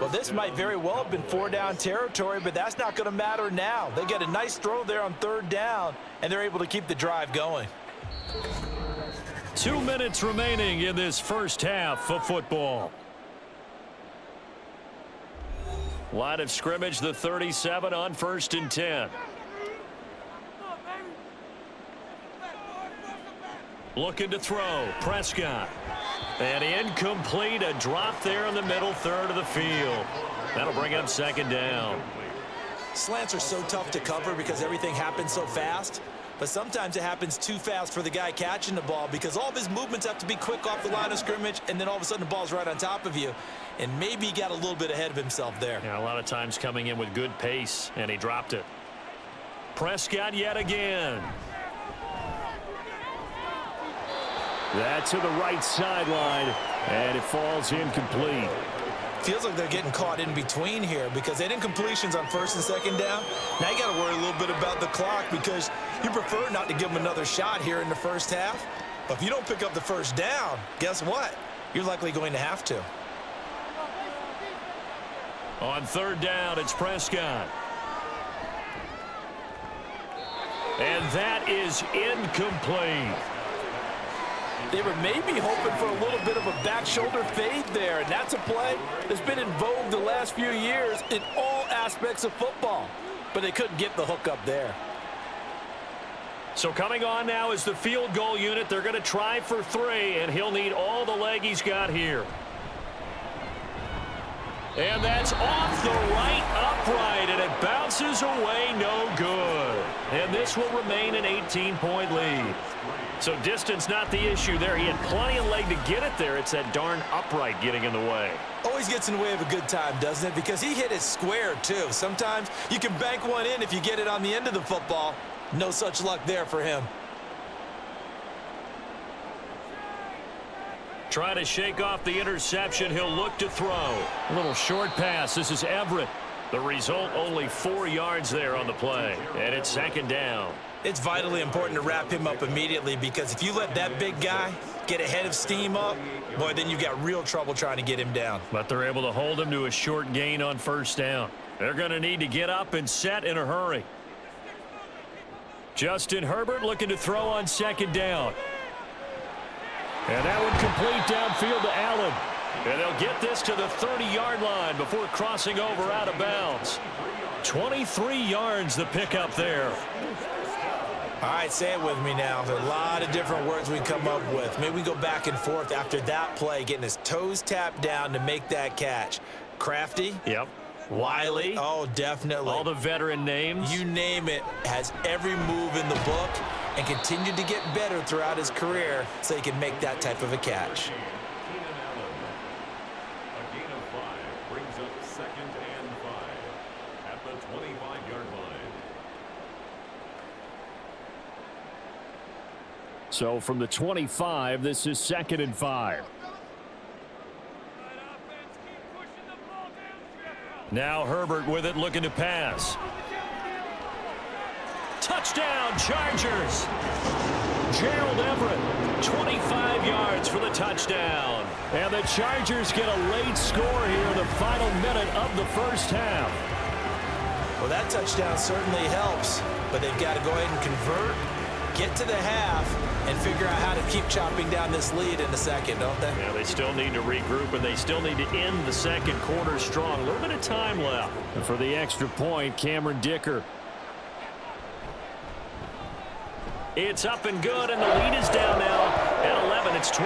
Well, this might very well have been 4-down territory, but that's not going to matter now. They get a nice throw there on 3rd down, and they're able to keep the drive going. 2 minutes remaining in this 1st half of football. Line of scrimmage, the 37 on 1st and 10. Looking to throw, Prescott. And incomplete, a drop there in the middle third of the field. That'll bring up 2nd down. Slants are so tough to cover because everything happens so fast. But sometimes it happens too fast for the guy catching the ball, because all of his movements have to be quick off the line of scrimmage, and then all of a sudden the ball's right on top of you. And maybe he got a little bit ahead of himself there. Yeah, a lot of times coming in with good pace, and he dropped it. Prescott yet again. That to the right sideline, and it falls incomplete. Feels like they're getting caught in between here, because they didn't completions on 1st and 2nd down. Now you got to worry a little bit about the clock, because you prefer not to give them another shot here in the 1st half. But if you don't pick up the 1st down, guess what? You're likely going to have to. On 3rd down, it's Prescott. And that is incomplete. They were maybe hoping for a little bit of a back shoulder fade there, and that's a play that's been in vogue the last few years in all aspects of football, but they couldn't get the hook up there. So coming on now is the field goal unit. They're going to try for 3, and he'll need all the leg he's got here. And that's off the right upright, and it bounces away, no good. And this will remain an 18-point lead. So distance not the issue there. He had plenty of leg to get it there. It's that darn upright getting in the way. Always gets in the way of a good time, doesn't it? Because he hit it square, too. Sometimes you can bank one in if you get it on the end of the football. No such luck there for him. Trying to shake off the interception. He'll look to throw. A little short pass. This is Everett. The result, only 4 yards there on the play. And it's second down. It's vitally important to wrap him up immediately, because if you let that big guy get ahead of steam up, boy, then you've got real trouble trying to get him down. But they're able to hold him to a short gain on first down. They're going to need to get up and set in a hurry. Justin Herbert looking to throw on second down. And that one complete downfield to Allen. And they'll get this to the 30-yard line before crossing over out of bounds. 23 yards the pickup there. All right, say it with me now. There's a lot of different words we come up with. Maybe we go back and forth after that play, getting his toes tapped down to make that catch. Crafty. Yep. Wiley. Oh, definitely. All the veteran names. You name it. Has every move in the book and continued to get better throughout his career so he can make that type of a catch. So from the 25, this is 2nd and 5. Now Herbert with it, looking to pass. Touchdown, Chargers! Gerald Everett, 25 yards for the touchdown. And the Chargers get a late score here in the final minute of the first half. Well, that touchdown certainly helps, but they've got to go ahead and convert, get to the half, and figure out how to keep chopping down this lead in the second, don't they? Yeah, they still need to regroup, and they still need to end the second quarter strong. A little bit of time left. And for the extra point, Cameron Dicker. It's up and good, and the lead is down now at 11. It's 21-10.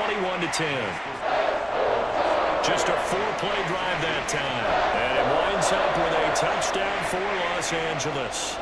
Just a four-play drive that time. And it winds up with a touchdown for Los Angeles.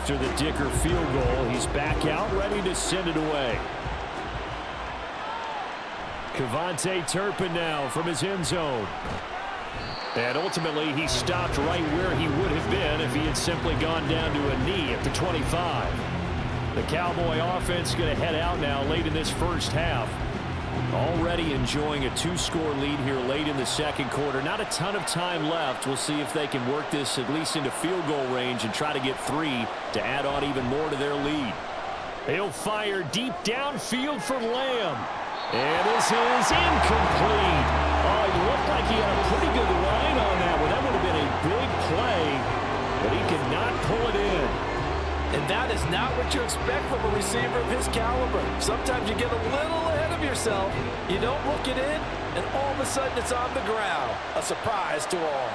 After the Dicker field goal, he's back out, ready to send it away. Kevontae Turpin now from his end zone. And ultimately, he stopped right where he would have been if he had simply gone down to a knee at the 25. The Cowboy offense going to head out now late in this first half. Already enjoying a two-score lead here late in the second quarter. Not a ton of time left. We'll see if they can work this at least into field goal range and try to get three to add on even more to their lead. They'll fire deep downfield for Lamb. And this is incomplete. Oh, it looked like he had a pretty good line on that one. That would have been a big play, but he could not pull it in. And that is not what you expect from a receiver of his caliber. Sometimes you get a little ahead of yourself, you don't look it in, and all of a sudden it's on the ground. A surprise to all.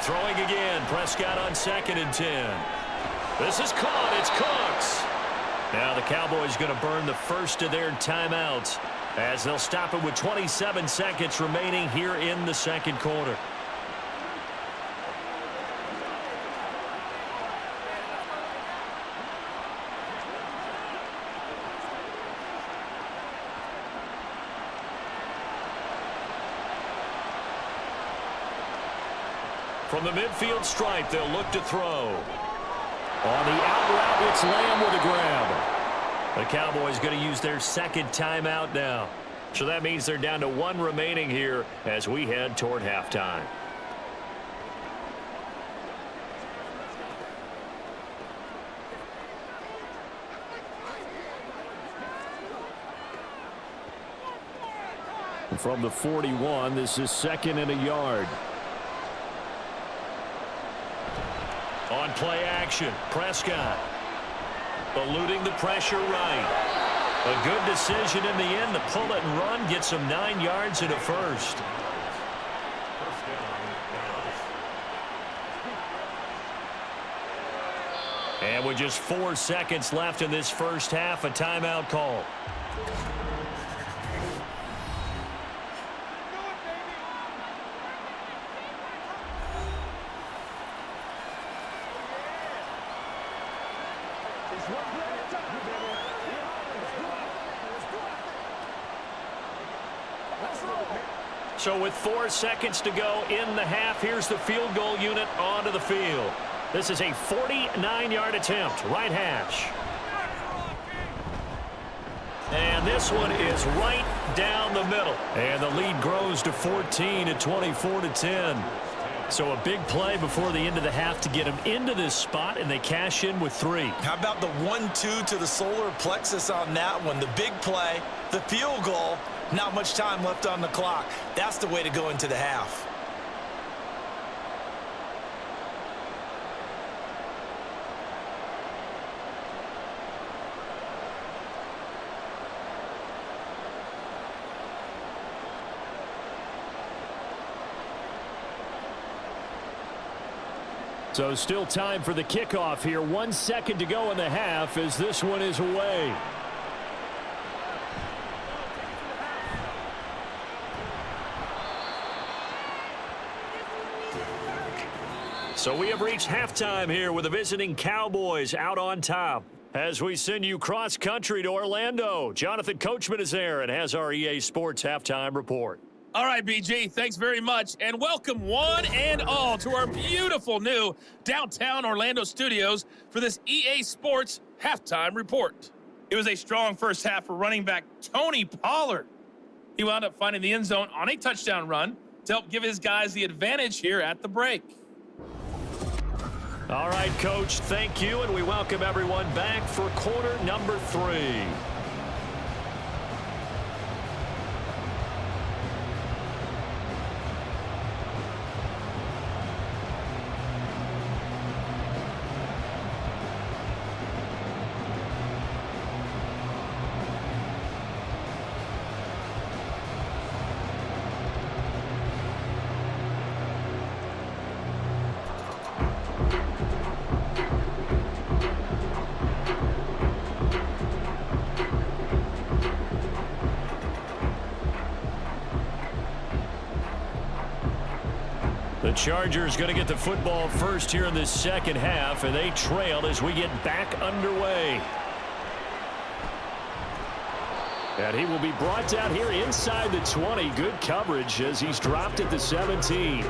Throwing again, Prescott on 2nd and 10. This is caught, it's Cooks. Now the Cowboys going to burn the first of their timeouts as they'll stop it with 27 seconds remaining here in the second quarter. From the midfield stripe, they'll look to throw. On the out route, it's Lamb with a grab. The Cowboys going to use their second timeout now. So that means they're down to one remaining here as we head toward halftime. From the 41, this is 2nd and 1 yard. On play action, Prescott eluding the pressure right. A good decision in the end to pull it and run, gets him 9 yards in a first. And with just 4 seconds left in this first half, a timeout call. So with 4 seconds to go in the half, here's the field goal unit onto the field. This is a 49-yard attempt, right hash. And this one is right down the middle. And the lead grows to 14 at 24 to 10. So a big play before the end of the half to get them into this spot, and they cash in with three. How about the 1-2 to the solar plexus on that one? The big play, the field goal, not much time left on the clock. That's the way to go into the half. So still time for the kickoff here. 1 second to go in the half as this one is away. So we have reached halftime here with the visiting Cowboys out on top. As we send you cross-country to Orlando, Jonathan Coachman is there and has our EA Sports halftime report. All right, BG, thanks very much, and welcome one and all to our beautiful new downtown Orlando studios for this EA Sports halftime report. It was a strong first half for running back Tony Pollard. He wound up finding the end zone on a touchdown run to help give his guys the advantage here at the break. All right, Coach, thank you, and we welcome everyone back for quarter number three. Chargers going to get the football first here in this second half, and they trail as we get back underway. And he will be brought down here inside the 20. Good coverage as he's dropped at the 17.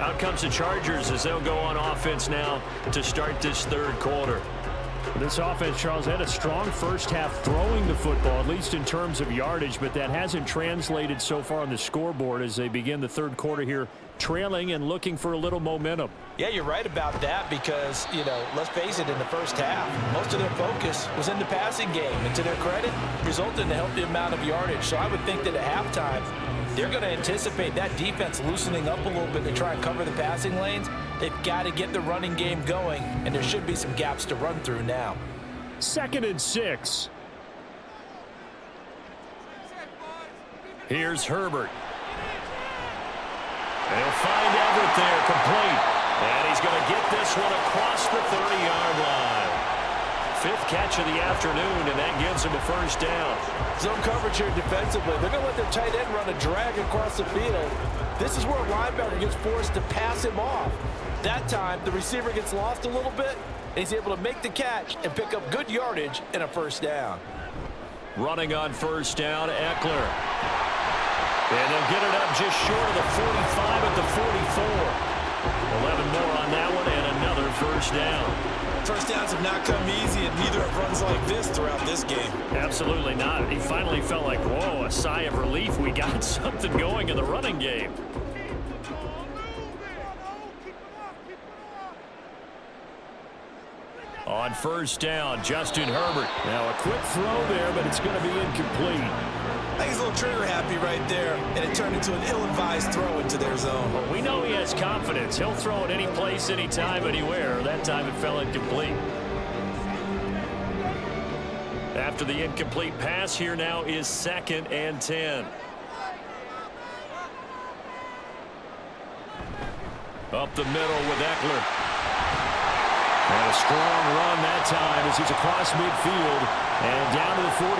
Out comes the Chargers as they'll go on offense now to start this third quarter. This offense, Charles, had a strong first half throwing the football, at least in terms of yardage, but that hasn't translated so far on the scoreboard as they begin the third quarter here, trailing and looking for a little momentum. Yeah, you're right about that because, you know, let's face it, in the first half, most of their focus was in the passing game, and to their credit, resulted in a healthy amount of yardage. So I would think that at halftime, they're going to anticipate that defense loosening up a little bit to try and cover the passing lanes. They've got to get the running game going, and there should be some gaps to run through now. 2nd and 6. Here's Herbert. They'll find Everett there, complete. And he's going to get this one across the 30-yard line. 5th catch of the afternoon, and that gives him a first down. Zone coverage here defensively. They're going to let their tight end run a drag across the field. This is where a linebacker gets forced to pass him off. That time, the receiver gets lost a little bit, and he's able to make the catch and pick up good yardage and a first down. Running on first down, Eckler. And they'll get it up just short of the 45 at the 44. 11 more on that one, and another first down. First downs have not come easy, and neither have runs like this throughout this game. Absolutely not. He finally felt like, whoa, a sigh of relief. We got something going in the running game. On first down, Justin Herbert. Now a quick throw there, but it's going to be incomplete. I think he's a little trigger happy right there, and it turned into an ill-advised throw into their zone. Well, we know he has confidence. He'll throw it any place, anytime, anywhere. That time it fell incomplete. After the incomplete pass, here now is 2nd and 10. Up the middle with Eckler. And a strong run that time as he's across midfield and down to the 43.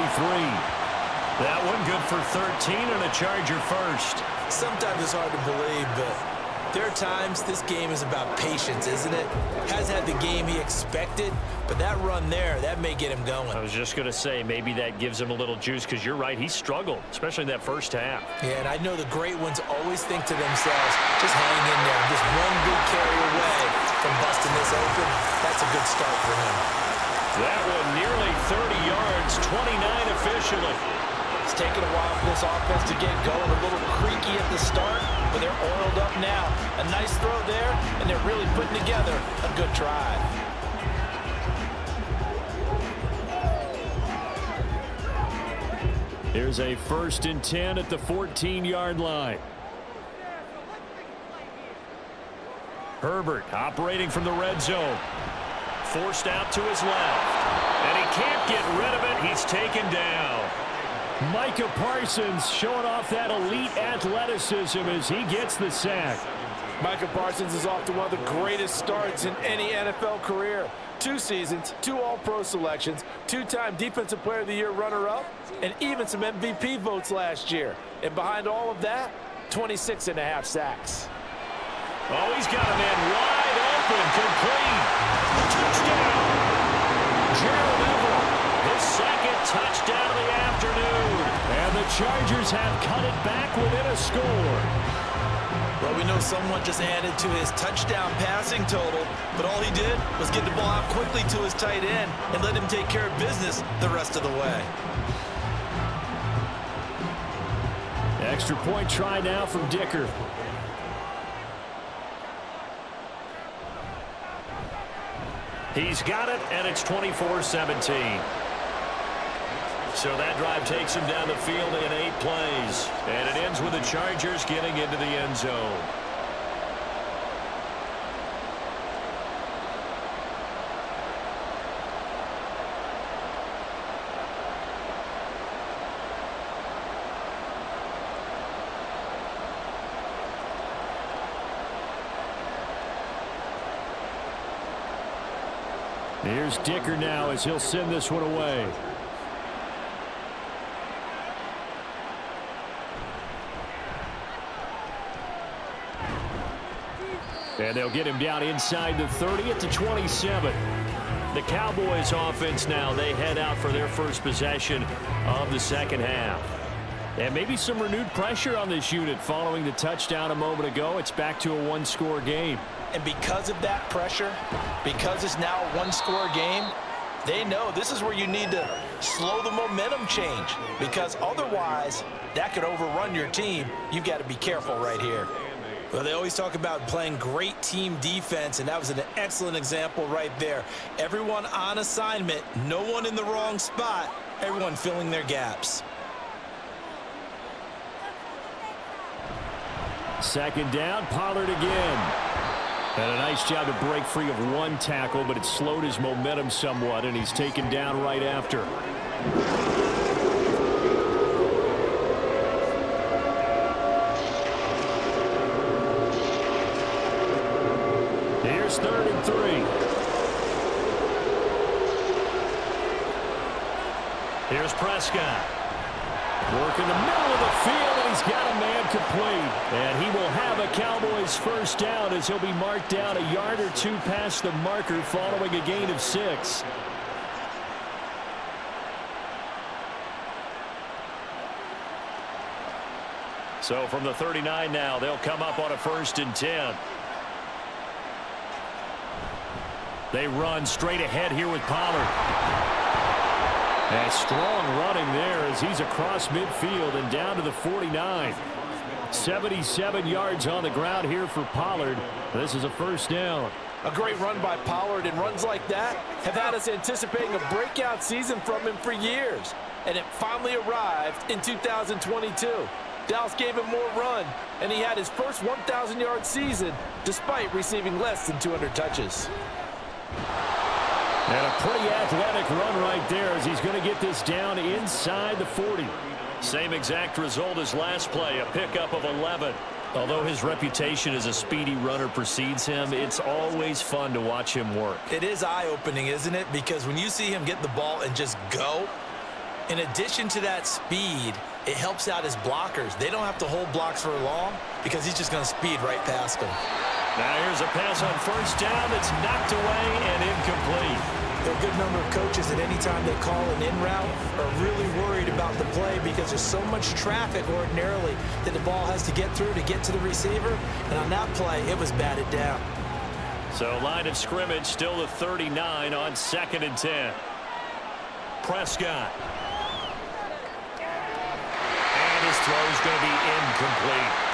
That one good for 13 and a Charger first. Sometimes it's hard to believe, but there are times this game is about patience, isn't it? Hasn't had the game he expected, but that run there, that may get him going. I was just going to say, maybe that gives him a little juice because you're right, he struggled, especially in that first half. Yeah, and I know the great ones always think to themselves, just hang in there, just one good carry away from busting this open. That's a good start for him. That one nearly 30 yards, 29 officially. It's taken a while for this offense to get going, a little creaky at the start, but they're oiled up now. A nice throw there, and they're really putting together a good drive. Here's a 1st and 10 at the 14-yard line. Herbert operating from the red zone. Forced out to his left, and he can't get rid of it. He's taken down. Micah Parsons showing off that elite athleticism as he gets the sack. Micah Parsons is off to one of the greatest starts in any NFL career. 2 seasons, 2 All-Pro selections, 2-time Defensive Player of the Year runner-up, and even some MVP votes last year. And behind all of that, 26.5 sacks. Oh, he's got a man wide open, complete. Touchdown, Gerald Everett, his second touchdown of the afternoon. And the Chargers have cut it back within a score. Well, we know someone just added to his touchdown passing total, but all he did was get the ball out quickly to his tight end and let him take care of business the rest of the way. Extra point try now from Dicker. He's got it, and it's 24-17. So that drive takes him down the field in 8 plays. And it ends with the Chargers getting into the end zone. Here's Dicker now as he'll send this one away. And they'll get him down inside the 30 at the 27. The Cowboys offense now, they head out for their first possession of the second half. And maybe some renewed pressure on this unit following the touchdown a moment ago. It's back to a one-score game. And because of that pressure, because it's now a one-score game, they know this is where you need to slow the momentum change, because otherwise that could overrun your team. You've got to be careful right here. Well, they always talk about playing great team defense, and that was an excellent example right there. Everyone on assignment, no one in the wrong spot, everyone filling their gaps. 2nd down, Pollard again. And a nice job to break free of one tackle, but it slowed his momentum somewhat, and he's taken down right after. Here's 3rd and 3. Here's Prescott. Work in the middle of the field, and he's got a man complete. And he will have a Cowboys first down as he'll be marked down a yard or two past the marker following a gain of 6. So from the 39 now, they'll come up on a 1st and 10. They run straight ahead here with Pollard. And strong running there as he's across midfield and down to the 49. 77 yards on the ground here for Pollard. This is a first down. A great run by Pollard, and runs like that have had us anticipating a breakout season from him for years. And it finally arrived in 2022. Dallas gave him more run, and he had his first 1,000-yard season despite receiving less than 200 touches. And a pretty athletic run right there as he's going to get this down inside the 40. Same exact result as last play, a pickup of 11. Although his reputation as a speedy runner precedes him, it's always fun to watch him work. It is eye-opening, isn't it? Because when you see him get the ball and just go, in addition to that speed, it helps out his blockers. They don't have to hold blocks for long because he's just going to speed right past them. Now here's a pass on first down. It's knocked away and incomplete. There are a good number of coaches at any time they call an in route are really worried about the play because there's so much traffic ordinarily that the ball has to get through to get to the receiver. And on that play, it was batted down. So line of scrimmage still the 39 on 2nd and 10. Prescott. And his throw is going to be incomplete.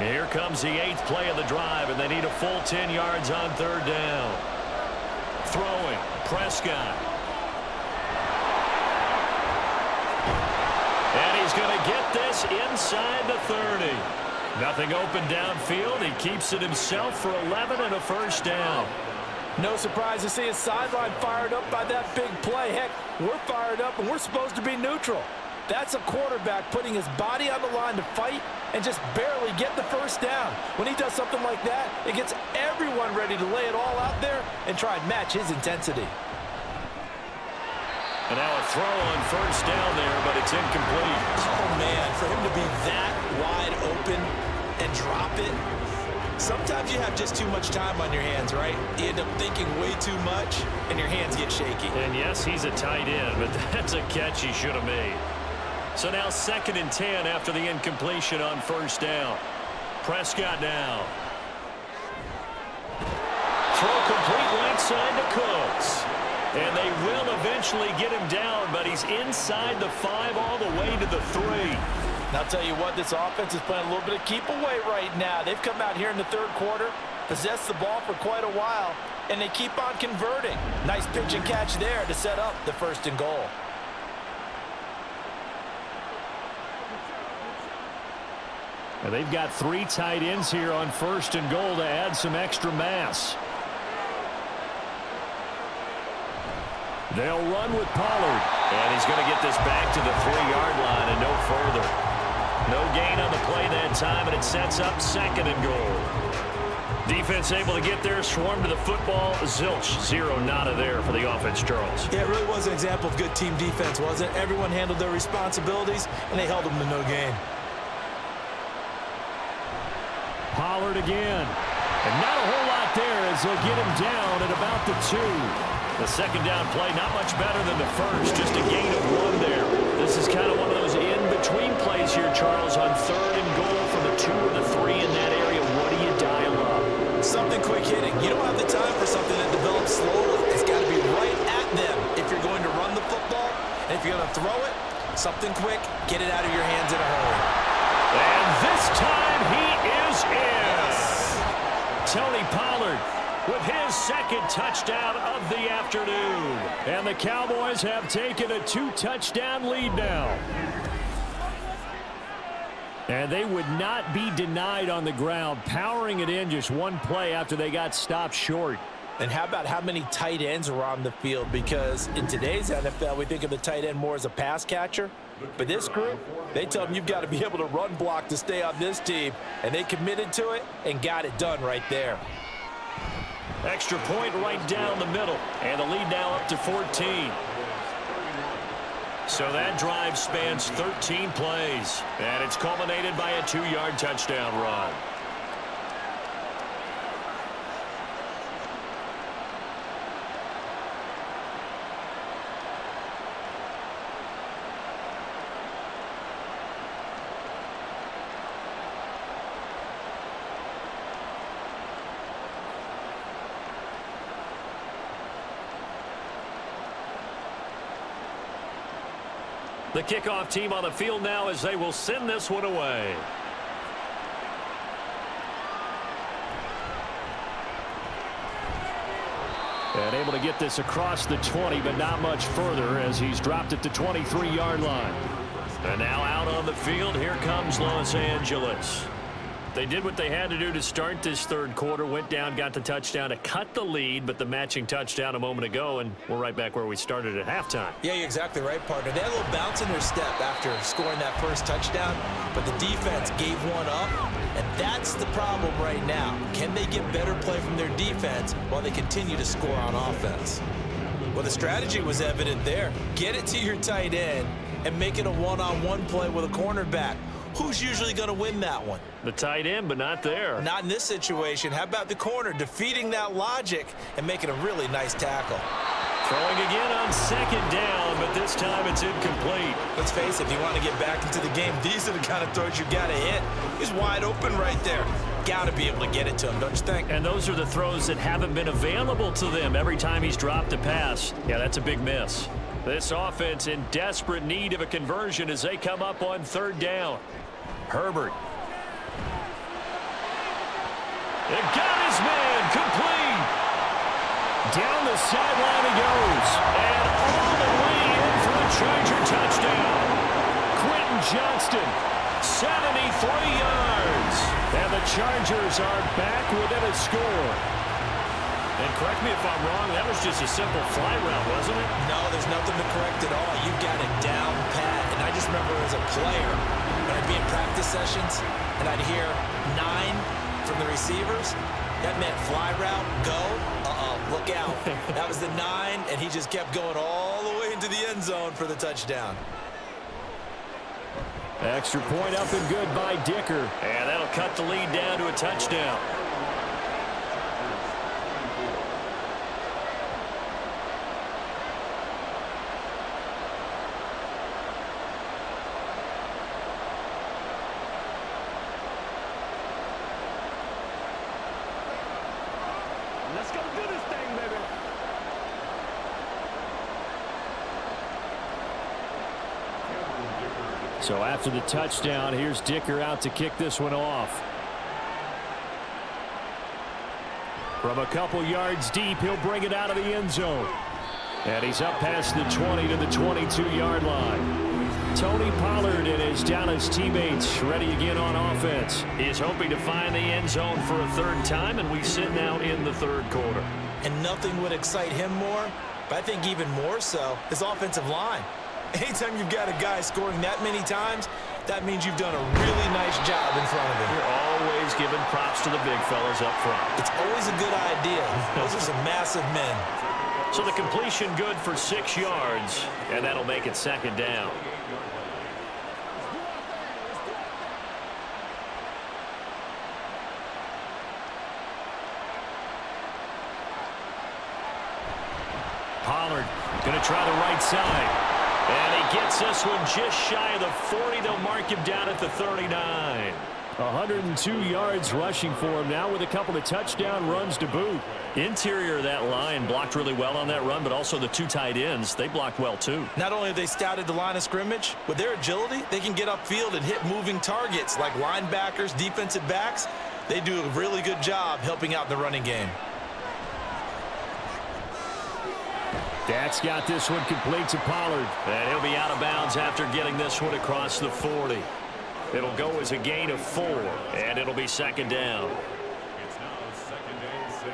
Here comes the 8th play of the drive, and they need a full 10 yards on 3rd down. Throwing, Prescott. And he's going to get this inside the 30. Nothing open downfield. He keeps it himself for 11 and a first down. No surprise to see his sideline fired up by that big play. Heck, we're fired up, and we're supposed to be neutral. That's a quarterback putting his body on the line to fight and just barely get the first down. When he does something like that, it gets everyone ready to lay it all out there and try and match his intensity. And now a throw on first down there, but it's incomplete. Oh, man, for him to be that wide open and drop it. Sometimes you have just too much time on your hands, right? You end up thinking way too much, and your hands get shaky. And, yes, he's a tight end, but that's a catch he should have made. So now 2nd and 10 after the incompletion on first down. Prescott now. Throw complete right side to Cooks. And they will eventually get him down, but he's inside the 5 all the way to the 3. And I'll tell you what, this offense is playing a little bit of keep away right now. They've come out here in the 3rd quarter, possessed the ball for quite a while, and they keep on converting. Nice pitch and catch there to set up the 1st and goal. And they've got 3 tight ends here on 1st and goal to add some extra mass. They'll run with Pollard. And he's going to get this back to the 3-yard line and no further. No gain on the play that time, and it sets up 2nd and goal. Defense able to get there, swarm to the football. Zilch, zero nada there for the offense, Charles. Yeah, it really was an example of good team defense, wasn't it? Everyone handled their responsibilities, and they held them to no gain. Pollard again. And not a whole lot there as they'll get him down at about the 2. The 2nd down play, not much better than the 1st. Just a gain of 1 there. This is kind of one of those in-between plays here, Charles, on 3rd and goal from the 2 or the 3 in that area. What do you dial up? Something quick hitting. You don't have the time for something that develops slowly. It's got to be right at them if you're going to run the football. And if you're going to throw it, something quick, get it out of your hands in a hurry. And this time he is in. Tony Pollard with his 2nd touchdown of the afternoon. And the Cowboys have taken a 2-touchdown lead now. And they would not be denied on the ground, powering it in just 1 play after they got stopped short. And how about how many tight ends were on the field? Because in today's NFL, we think of the tight end more as a pass catcher. But this group, they tell them you've got to be able to run block to stay on this team. And they committed to it and got it done right there. Extra point right down the middle. And the lead now up to 14. So that drive spans 13 plays. And it's culminated by a 2-yard touchdown run. The kickoff team on the field now as they will send this one away. And able to get this across the 20, but not much further as he's dropped it to the 23-yard line. And now out on the field, here comes Los Angeles. They did what they had to do to start this third quarter, went down, got the touchdown to cut the lead, but the matching touchdown a moment ago, and we're right back where we started at halftime. Yeah, you're exactly right, partner. They had a little bounce in their step after scoring that first touchdown, but the defense gave one up, and that's the problem right now. Can they get better play from their defense while they continue to score on offense? Well, the strategy was evident there. Get it to your tight end and make it a one-on-one play with a cornerback. Who's usually going to win that one? The tight end, but not there. Not in this situation. How about the corner defeating that logic and making a really nice tackle? Throwing again on second down, but this time it's incomplete. Let's face it, if you want to get back into the game, these are the kind of throws you got to hit. He's wide open right there. Got to be able to get it to him, don't you think? And those are the throws that haven't been available to them every time he's dropped a pass. Yeah, that's a big miss. This offense in desperate need of a conversion as they come up on third down. Herbert. And got his man, complete. Down the sideline he goes. And all the way in for a Charger touchdown. Quentin Johnston, 73 yards. And the Chargers are back within a score. And correct me if I'm wrong, that was just a simple fly route, wasn't it? No, there's nothing to correct at all. You got it down pat. And I just remember as a player, when I'd be in practice sessions, and I'd hear 9 from the receivers, that meant fly route, go, look out. That was the 9, and he just kept going all the way into the end zone for the touchdown. Extra point up and good by Dicker. And that'll cut the lead down to a touchdown. So after the touchdown, here's Dicker out to kick this one off. From a couple yards deep, he'll bring it out of the end zone. And he's up past the 20 to the 22-yard line. Tony Pollard and his Dallas teammates ready again on offense. He is hoping to find the end zone for a third time, and we sit now in the third quarter. And nothing would excite him more, but I think even more so, his offensive line. Anytime you've got a guy scoring that many times, that means you've done a really nice job in front of him. You're always giving props to the big fellas up front. It's always a good idea. Those are some massive men. So the completion good for 6 yards, and that'll make it second down. Pollard going to try the right side. And he gets this one just shy of the 40. They'll mark him down at the 39. 102 yards rushing for him now with a couple of touchdown runs to boot. Interior of that line blocked really well on that run, but also the two tight ends, they blocked well too. Not only have they scouted the line of scrimmage, with their agility, they can get upfield and hit moving targets like linebackers, defensive backs. They do a really good job helping out the running game. Dak's got this one complete to Pollard. And he'll be out of bounds after getting this one across the 40. It'll go as a gain of 4, and it'll be second down. It's now second and 6.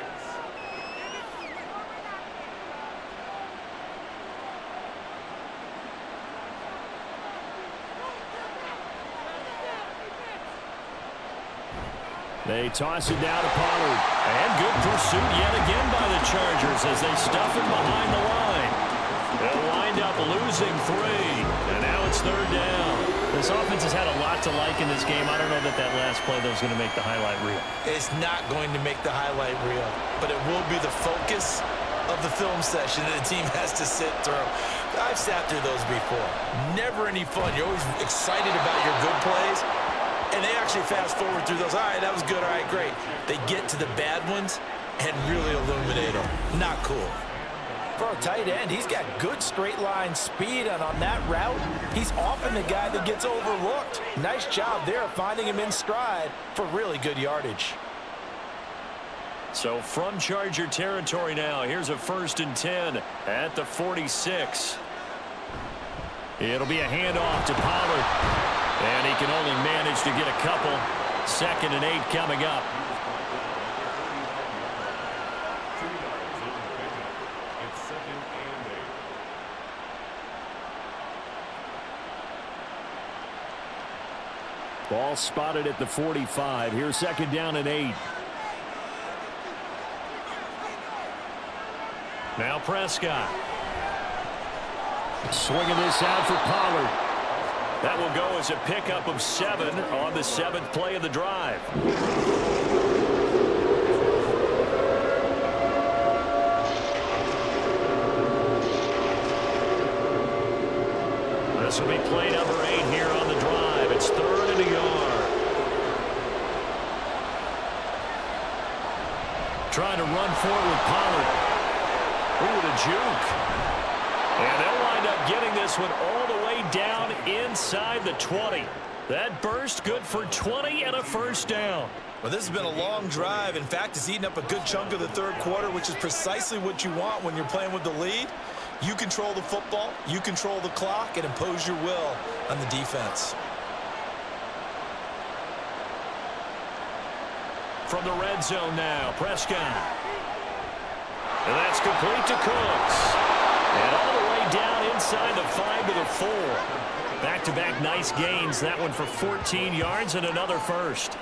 They toss it down to Pollard. And good pursuit yet again by the Chargers as they stuff him behind the line. They'll wind up losing 3, and now it's third down. This offense has had a lot to like in this game. I don't know that that last play, though, is going to make the highlight reel. It's not going to make the highlight reel, but it will be the focus of the film session that the team has to sit through. I've sat through those before. Never any fun. You're always excited about your good plays, and they actually fast forward through those. All right, that was good. All right, great. They get to the bad ones and really illuminate them. Not cool. For a tight end, he's got good straight line speed, and on that route, he's often the guy that gets overlooked. Nice job there finding him in stride for really good yardage. So from Charger territory now, here's a 1st and 10 at the 46. It'll be a handoff to Pollard. And he can only manage to get a couple. 2nd and 8 coming up. Ball spotted at the 45. Here's 2nd down and 8. Now Prescott. Swinging this out for Pollard. That will go as a pickup of 7 on the 7th play of the drive. This will be play number 8 here on the drive. It's 3rd and a yard. Trying to run forward, Pollard. Ooh, the juke. And they'll wind up getting this one all the way down inside the 20. That burst good for 20 and a first down. Well, this has been a long drive. In fact, it's eaten up a good chunk of the 3rd quarter, which is precisely what you want when you're playing with the lead. You control the football, you control the clock, and impose your will on the defense. From the red zone now, Prescott. And that's complete to Cooks. And all the way down inside the 5 to the 4. Back-to-back nice gains. That one for 14 yards and another first.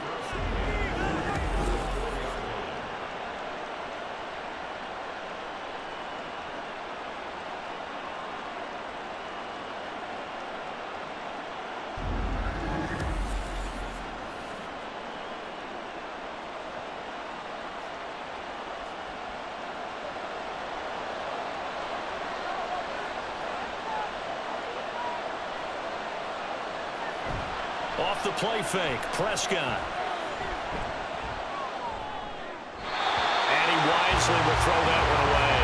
The play fake, Prescott. And he wisely will throw that one away.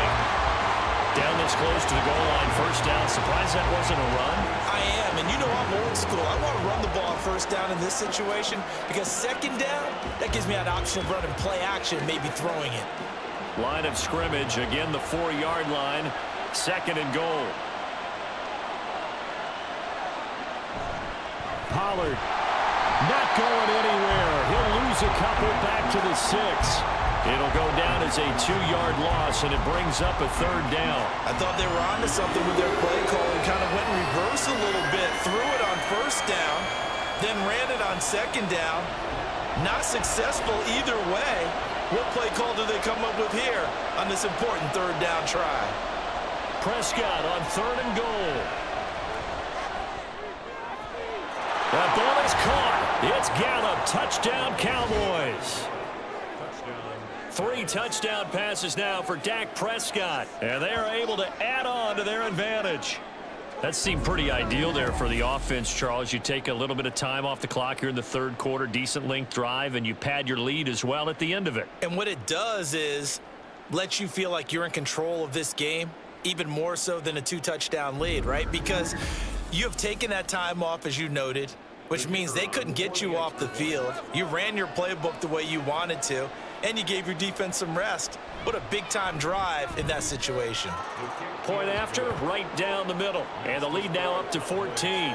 Down this close to the goal line, first down. Surprised that wasn't a run? I am, and you know I'm old school. I want to run the ball first down in this situation because 2nd down, that gives me an option of running play action, maybe throwing it. Line of scrimmage, again the 4-yard line, 2nd and goal. Pollard. Not going anywhere. He'll lose a couple back to the 6. It'll go down as a 2-yard loss, and it brings up a 3rd down. I thought they were onto something with their play call and kind of went in reverse a little bit. Threw it on 1st down, then ran it on 2nd down. Not successful either way. What play call do they come up with here on this important 3rd down try? Prescott on 3rd and goal. That ball is caught. It's Gallup. Touchdown, Cowboys. Touchdown. 3 touchdown passes now for Dak Prescott. And they are able to add on to their advantage. That seemed pretty ideal there for the offense, Charles. You take a little bit of time off the clock here in the 3rd quarter, decent length drive, and you pad your lead as well at the end of it. And what it does is let you feel like you're in control of this game, even more so than a 2-touchdown lead, right? Because you have taken that time off, as you noted, which means they couldn't get you off the field. You ran your playbook the way you wanted to, and you gave your defense some rest. What a big-time drive in that situation. Point after, right down the middle, and the lead now up to 14.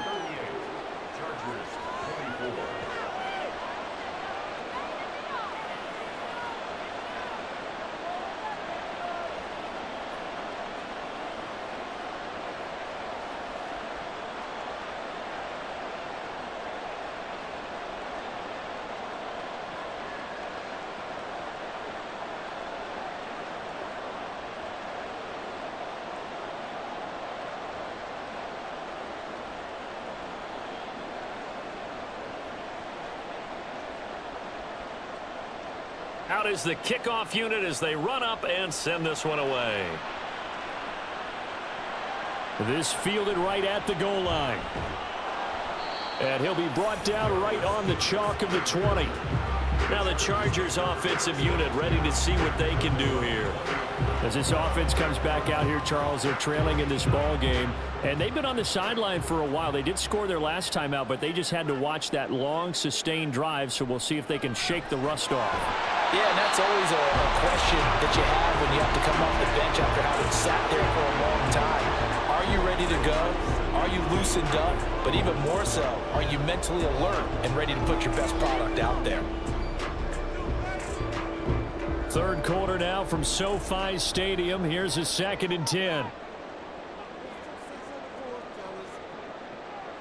Out is the kickoff unit as they run up and send this one away. This fielded right at the goal line. And he'll be brought down right on the chalk of the 20. Now the Chargers offensive unit ready to see what they can do here. As this offense comes back out here, Charles, they're trailing in this ball game, and they've been on the sideline for a while. They did score their last time out, but they just had to watch that long, sustained drive, so we'll see if they can shake the rust off. Yeah, and that's always a question that you have when you have to come off the bench after having sat there for a long time. Are you ready to go? Are Are you loosened up? But even more so, are you mentally alert and ready to put your best product out there? Third quarter now from SoFi Stadium. Here's a 2nd and 10.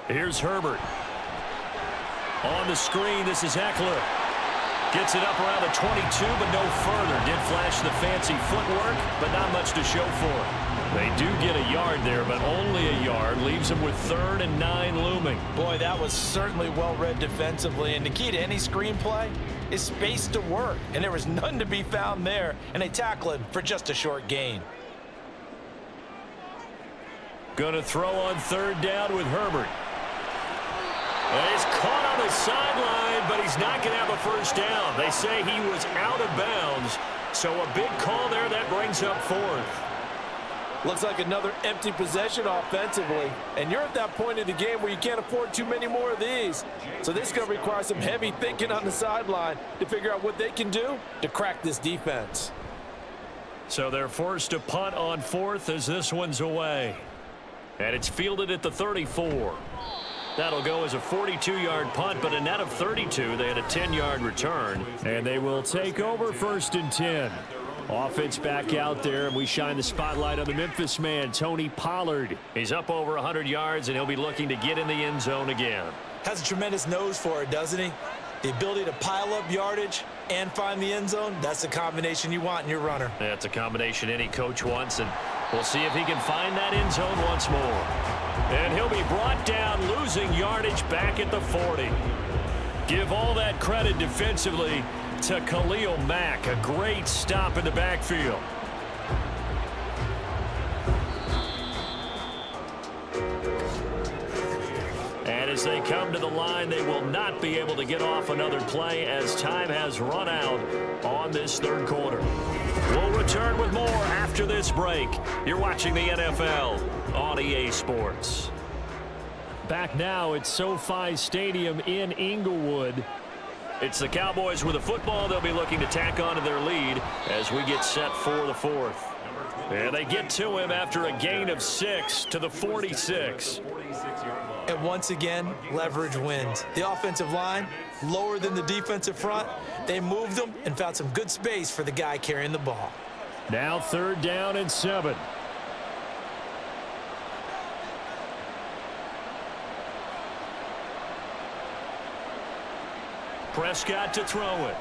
Here's Herbert. On the screen, this is Eckler. Gets it up around the 22, but no further. Did flash the fancy footwork, but not much to show for it. They do get a yard there, but only a yard. Leaves them with 3rd and 9 looming. Boy, that was certainly well read defensively. And the key to any screenplay is space to work. And there was none to be found there. And they tackle him for just a short gain. Going to throw on 3rd down with Herbert. And he's caught on the sideline, but he's not going to have a 1st down. They say he was out of bounds, so a big call there that brings up 4th. Looks like another empty possession offensively, and you're at that point in the game where you can't afford too many more of these. So this is going to require some heavy thinking on the sideline to figure out what they can do to crack this defense. So they're forced to punt on 4th as this one's away. And it's fielded at the 34. That'll go as a 42-yard punt, but a net of 32. They had a 10-yard return, and they will take over 1st and 10. Offense back out there, and we shine the spotlight on the Memphis man, Tony Pollard. He's up over 100 yards, and he'll be looking to get in the end zone again. Has a tremendous nose for it, doesn't he? The ability to pile up yardage and find the end zone, that's the combination you want in your runner. That's a combination any coach wants, and we'll see if he can find that end zone once more. And he'll be brought down, losing yardage back at the 40. Give all that credit defensively to Khalil Mack. A great stop in the backfield. And as they come to the line, they will not be able to get off another play as time has run out on this 3rd quarter. We'll return with more after this break. You're watching the NFL on EA Sports. Back now at SoFi Stadium in Inglewood. It's the Cowboys with the football. They'll be looking to tack onto their lead as we get set for the 4th. And they get to him after a gain of 6 to the 46. And once again, leverage wins. The offensive line, lower than the defensive front. They moved them and found some good space for the guy carrying the ball. Now 3rd down and 7. Prescott to throw it.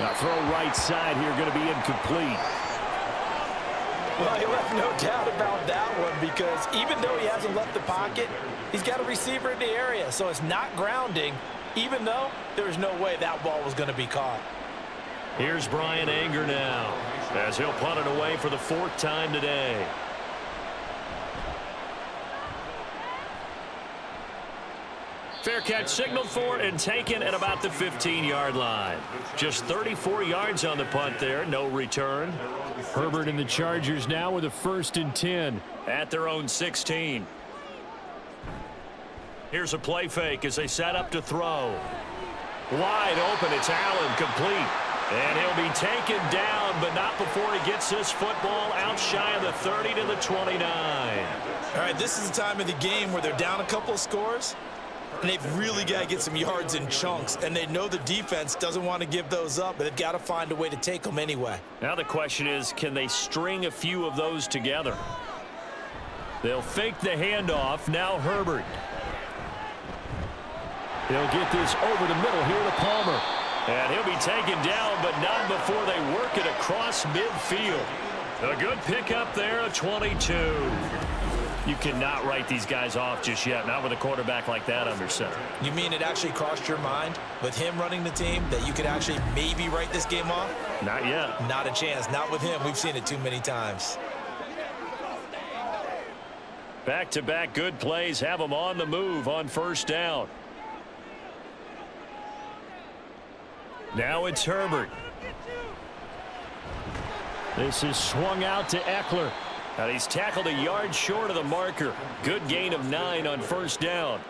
Now throw right side here, going to be incomplete. Well, he left no doubt about that one, because even though he hasn't left the pocket, he's got a receiver in the area, so it's not grounding, even though there's no way that ball was going to be caught. Here's Brian Anger now, as he'll punt it away for the 4th time today. Fair catch signaled for and taken at about the 15-yard line. Just 34 yards on the punt there. No return. Herbert and the Chargers now with a 1st and 10 at their own 16. Here's a play fake as they set up to throw. Wide open. It's Allen, complete. And he'll be taken down, but not before he gets this football out shy of the 30 to the 29. All right, this is the time of the game where they're down a couple of scores. And they've really got to get some yards in chunks, and they know the defense doesn't want to give those up, but they've got to find a way to take them anyway. Now the question is, can they string a few of those together? They'll fake the handoff. Now Herbert. They'll get this over the middle here to Palmer. And he'll be taken down, but not before they work it across midfield. A good pickup there, a 22. You cannot write these guys off just yet, not with a quarterback like that under center. You mean it actually crossed your mind with him running the team that you could actually maybe write this game off? Not yet. Not a chance. Not with him. We've seen it too many times. Back-to-back good plays have them on the move on 1st down. Now it's Herbert. This is swung out to Eckler. Now he's tackled a yard short of the marker. Good gain of 9 on 1st down.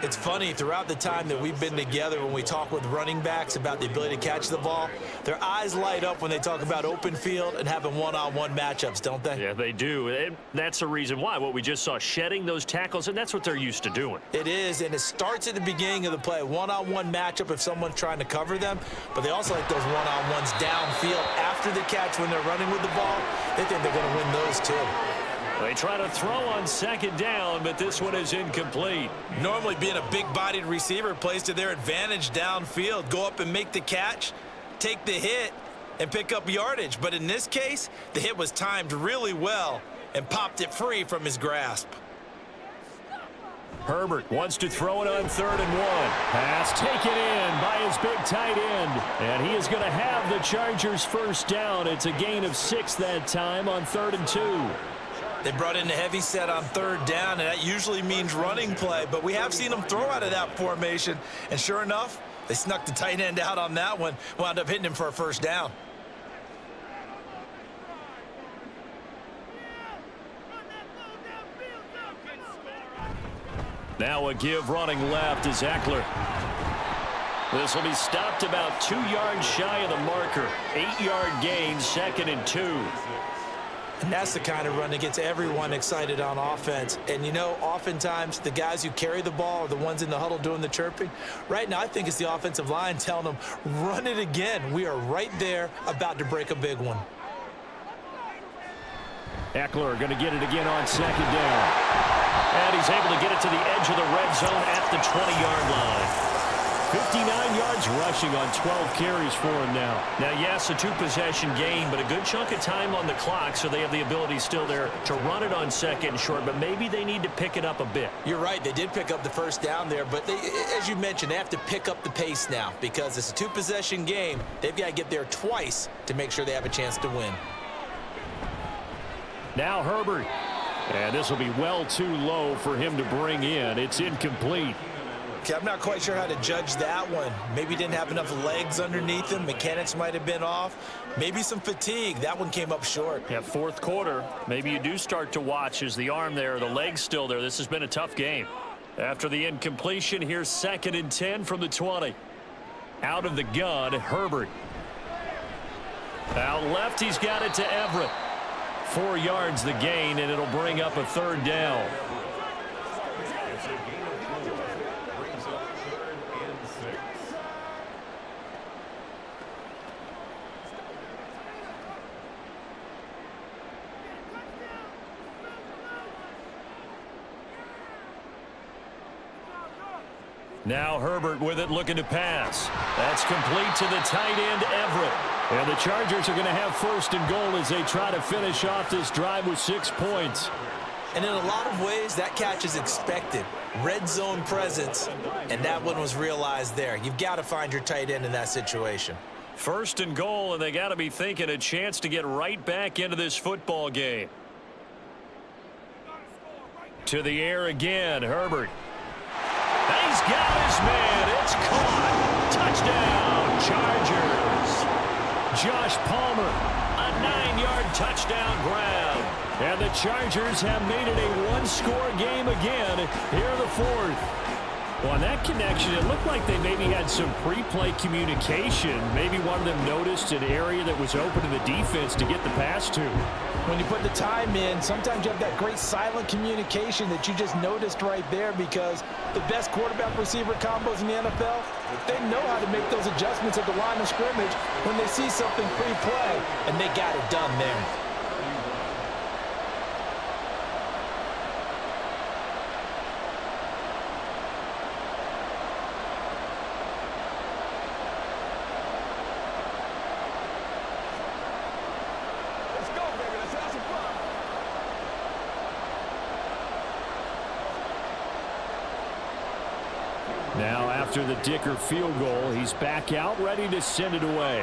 It's funny, throughout the time that we've been together, when we talk with running backs about the ability to catch the ball, their eyes light up when they talk about open field and having one-on-one matchups, don't they? Yeah, they do. And that's the reason why. What we just saw, shedding those tackles, and that's what they're used to doing. It is, and it starts at the beginning of the play, one-on-one matchup if someone's trying to cover them, but they also like those one-on-ones downfield after the catch when they're running with the ball. They think they're going to win those, too. They try to throw on second down, but this one is incomplete. Normally being a big-bodied receiver plays to their advantage downfield. Go up and make the catch, take the hit, and pick up yardage. But in this case, the hit was timed really well and popped it free from his grasp. Herbert wants to throw it on 3rd and 1. Pass taken in by his big tight end. And he is going to have the Chargers first down. It's a gain of 6 that time on 3rd and 2. They brought in a heavy set on 3rd down, and that usually means running play, but we have seen them throw out of that formation, and sure enough, they snuck the tight end out on that one, wound up hitting him for a first down. Now a give running left is Eckler. This will be stopped about 2 yards shy of the marker. 8-yard gain, 2nd and 2. And that's the kind of run that gets everyone excited on offense. And, you know, oftentimes the guys who carry the ball are the ones in the huddle doing the chirping. Right now, I think it's the offensive line telling them, run it again. We are right there, about to break a big one. Eckler going to get it again on 2nd down. And he's able to get it to the edge of the red zone at the 20-yard line. 59 yards rushing on 12 carries for him now. Now, yes, a two-possession game, but a good chunk of time on the clock, so they have the ability still there to run it on 2nd and short, but maybe they need to pick it up a bit. You're right. They did pick up the first down there, but they, as you mentioned, they have to pick up the pace now because it's a two-possession game. They've got to get there twice to make sure they have a chance to win. Now Herbert, and this will be well too low for him to bring in. It's incomplete. Okay, I'm not quite sure how to judge that one. Maybe didn't have enough legs underneath him. Mechanics might have been off. Maybe some fatigue. That one came up short. Yeah, 4th quarter. Maybe you do start to watch. Is the arm there? The leg's still there. This has been a tough game. After the incompletion, here's 2nd and 10 from the 20. Out of the gun, Herbert. Out left, he's got it to Everett. 4 yards the gain, and it'll bring up a 3rd down. Now Herbert with it, looking to pass. That's complete to the tight end, Everett. And the Chargers are going to have 1st and goal as they try to finish off this drive with 6 points. And in a lot of ways, that catch is expected. Red zone presence, and that one was realized there. You've got to find your tight end in that situation. 1st and goal, and they got to be thinking a chance to get right back into this football game. To the air again, Herbert. He's got his man. It's caught. Touchdown, Chargers. Josh Palmer, a 9-yard touchdown grab. And the Chargers have made it a one-score game again here in the 4th. Well, on that connection, it looked like they maybe had some pre-play communication. Maybe one of them noticed an area that was open to the defense to get the pass to. When you put the time in, sometimes you have that great silent communication that you just noticed right there, because the best quarterback-receiver combos in the NFL, they know how to make those adjustments at the line of scrimmage when they see something pre-play, and they got it done there. After the Dicker field goal, he's back out, ready to send it away.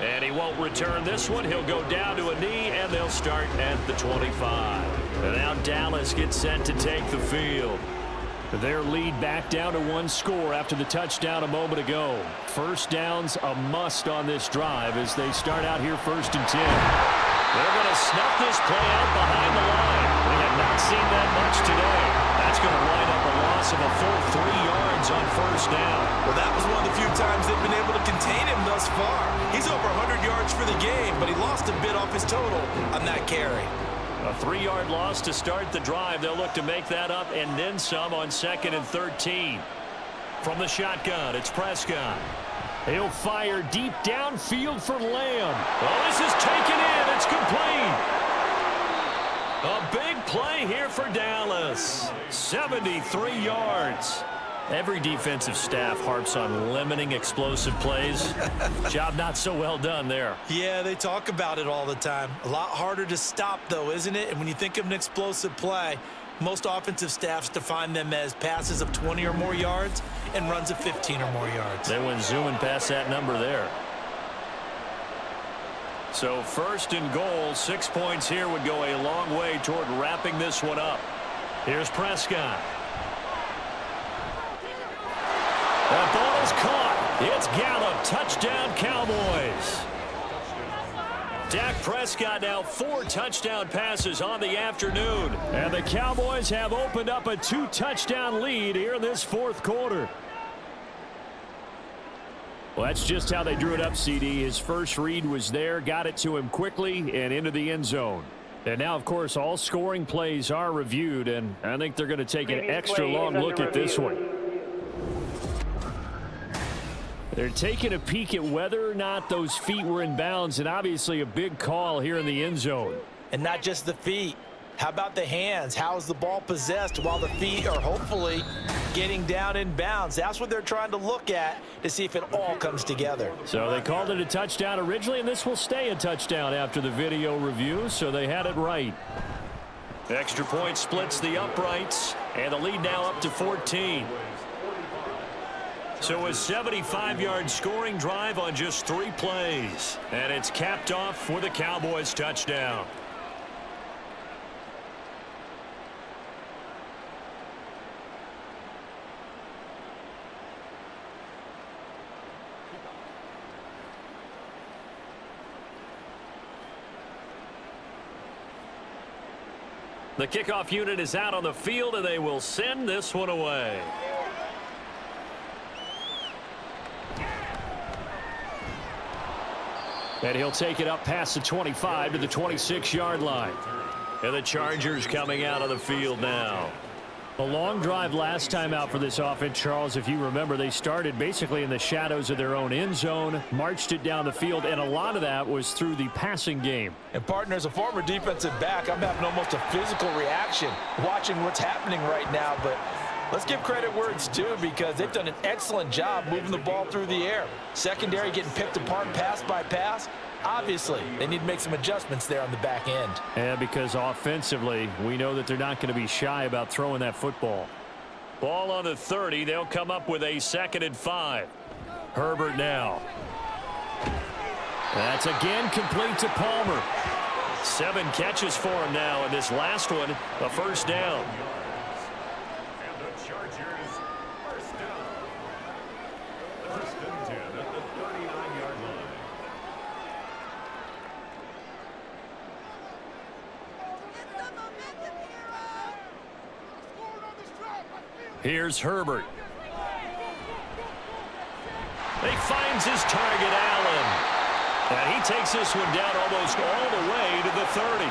And he won't return this one. He'll go down to a knee, and they'll start at the 25. And now Dallas gets set to take the field. Their lead back down to 1 score after the touchdown a moment ago. 1st down's a must on this drive as they start out here 1st and 10. They're going to snuff this play out behind the line. They have not seen that much today. That's going to wind up a loss of a full 3 yards on first down. Well, that was one of the few times they've been able to contain him thus far. He's over 100 yards for the game, but he lost a bit off his total on that carry. A 3-yard loss to start the drive. They'll look to make that up and then some on second and 13. From the shotgun, it's Prescott. He'll fire deep downfield for Lamb. Oh, this is taken in. It's complete. A big play here for Dallas. 73 yards. Every defensive staff harps on limiting explosive plays. Job not so well done there. Yeah, they talk about it all the time. A lot harder to stop, though, isn't it? And when you think of an explosive play, most offensive staffs define them as passes of 20 or more yards and runs of 15 or more yards. They went zooming past that number there. So first and goal, 6 points here would go a long way toward wrapping this one up. Here's Prescott. That ball is caught. It's Gallup. Touchdown, Cowboys. Dak Prescott now 4 touchdown passes on the afternoon. And the Cowboys have opened up a 2-touchdown lead here in this fourth quarter. Well, that's just how they drew it up, CD. His first read was there, got it to him quickly, and into the end zone. And now, of course, all scoring plays are reviewed, and I think they're going to take an extra long look at this one. They're taking a peek at whether or not those feet were in bounds, and obviously a big call here in the end zone. And not just the feet. How about the hands? How is the ball possessed while the feet are hopefully getting down in bounds? That's what they're trying to look at to see if it all comes together. So they called it a touchdown originally, and this will stay a touchdown after the video review, so they had it right. The extra point splits the uprights, and the lead now up to 14. So a 75-yard scoring drive on just 3 plays, and it's capped off for the Cowboys touchdown. The kickoff unit is out on the field, and they will send this one away. And he'll take it up past the 25 to the 26-yard line. And the Chargers coming out of the field now. A long drive last time out for this offense, Charles. If you remember, they started basically in the shadows of their own end zone, marched it down the field, and a lot of that was through the passing game. And, partner, as a former defensive back, I'm having almost a physical reaction watching what's happening right now. But let's give credit where it's due, because they've done an excellent job moving the ball through the air. Secondary getting picked apart pass by pass. Obviously, they need to make some adjustments there on the back end. And because offensively, we know that they're not going to be shy about throwing that football. Ball on the 30. They'll come up with a 2nd and 5. Herbert now. That's again complete to Palmer. 7 catches for him now, and this last one, a first down. Here's Herbert. He finds his target, Allen. And he takes this one down almost all the way to the 30.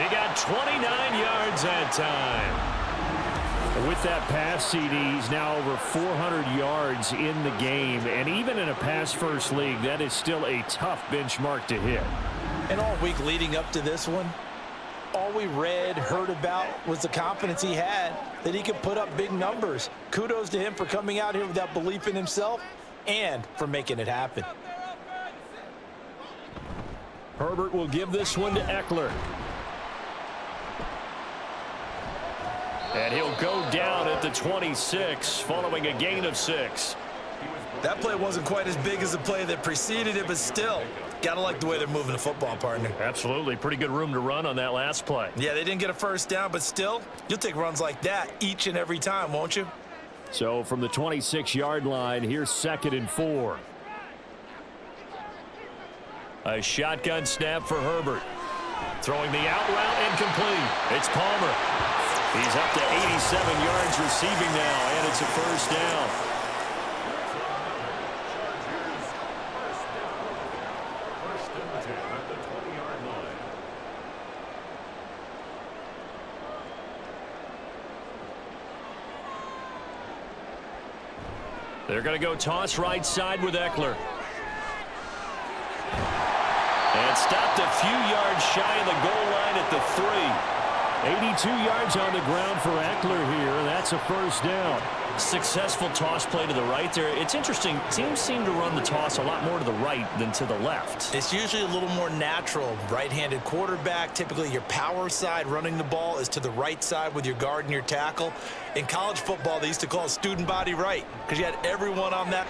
He got 29 yards that time. With that pass, CD, he's now over 400 yards in the game. And even in a pass-first league, that is still a tough benchmark to hit. And all week leading up to this one, all we read, heard about was the confidence he had that he could put up big numbers. Kudos to him for coming out here with that belief in himself and for making it happen. Herbert will give this one to Eckler. And he'll go down at the 26 following a gain of 6. That play wasn't quite as big as the play that preceded it, but still, gotta like the way they're moving the football, partner. Absolutely. Pretty good room to run on that last play. Yeah, they didn't get a first down, but still, you'll take runs like that each and every time, won't you? So from the 26-yard line, here's 2nd and 4. A shotgun snap for Herbert. Throwing the out route incomplete. It's Palmer. He's up to 87 yards receiving now, and it's a first down. They're going to go toss right side with Eckler. And stopped a few yards shy of the goal line at the 3. 82 yards on the ground for Eckler here. That's a first down. Successful toss play to the right there. It's interesting. Teams seem to run the toss a lot more to the right than to the left. It's usually a little more natural. Right-handed quarterback, typically your power side running the ball is to the right side with your guard and your tackle. In college football, they used to call it student body right because you had everyone on that.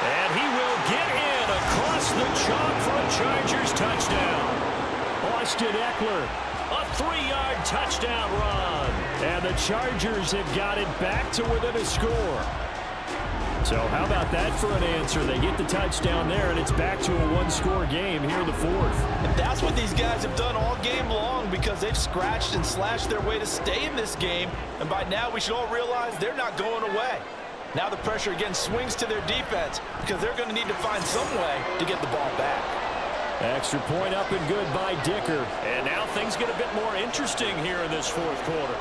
And he will get in across the chalk for a Chargers touchdown. Austin Eckler, a 3-yard touchdown run. And the Chargers have got it back to within a score. So how about that for an answer? They get the touchdown there, and it's back to a one-score game here in the fourth. And that's what these guys have done all game long, because they've scratched and slashed their way to stay in this game. And by now, we should all realize they're not going away. Now the pressure again swings to their defense, because they're going to need to find some way to get the ball back. Extra point up and good by Dicker. And now things get a bit more interesting here in this fourth quarter.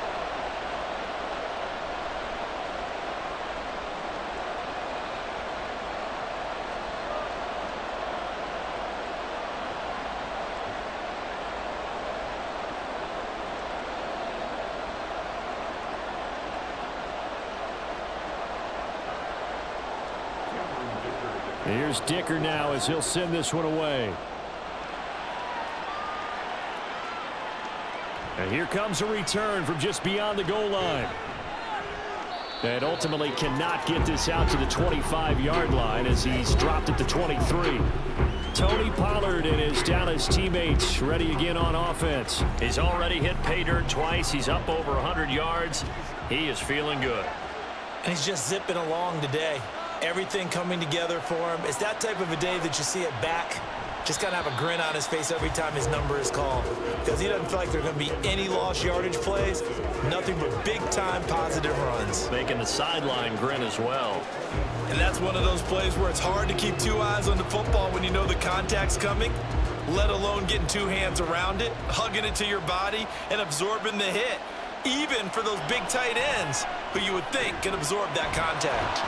Here's Dicker now as he'll send this one away. And here comes a return from just beyond the goal line. And ultimately cannot get this out to the 25-yard line as he's dropped at the 23. Tony Pollard and his Dallas teammates ready again on offense. He's already hit pay dirt twice. He's up over 100 yards. He is feeling good. And he's just zipping along today. Everything coming together for him. It's that type of a day that you see it back. Just got to have a grin on his face every time his number is called, because he doesn't feel like there are going to be any lost yardage plays, nothing but big-time positive runs. Making the sideline grin as well. And that's one of those plays where it's hard to keep two eyes on the football when you know the contact's coming, let alone getting two hands around it, hugging it to your body, and absorbing the hit, even for those big tight ends who you would think can absorb that contact.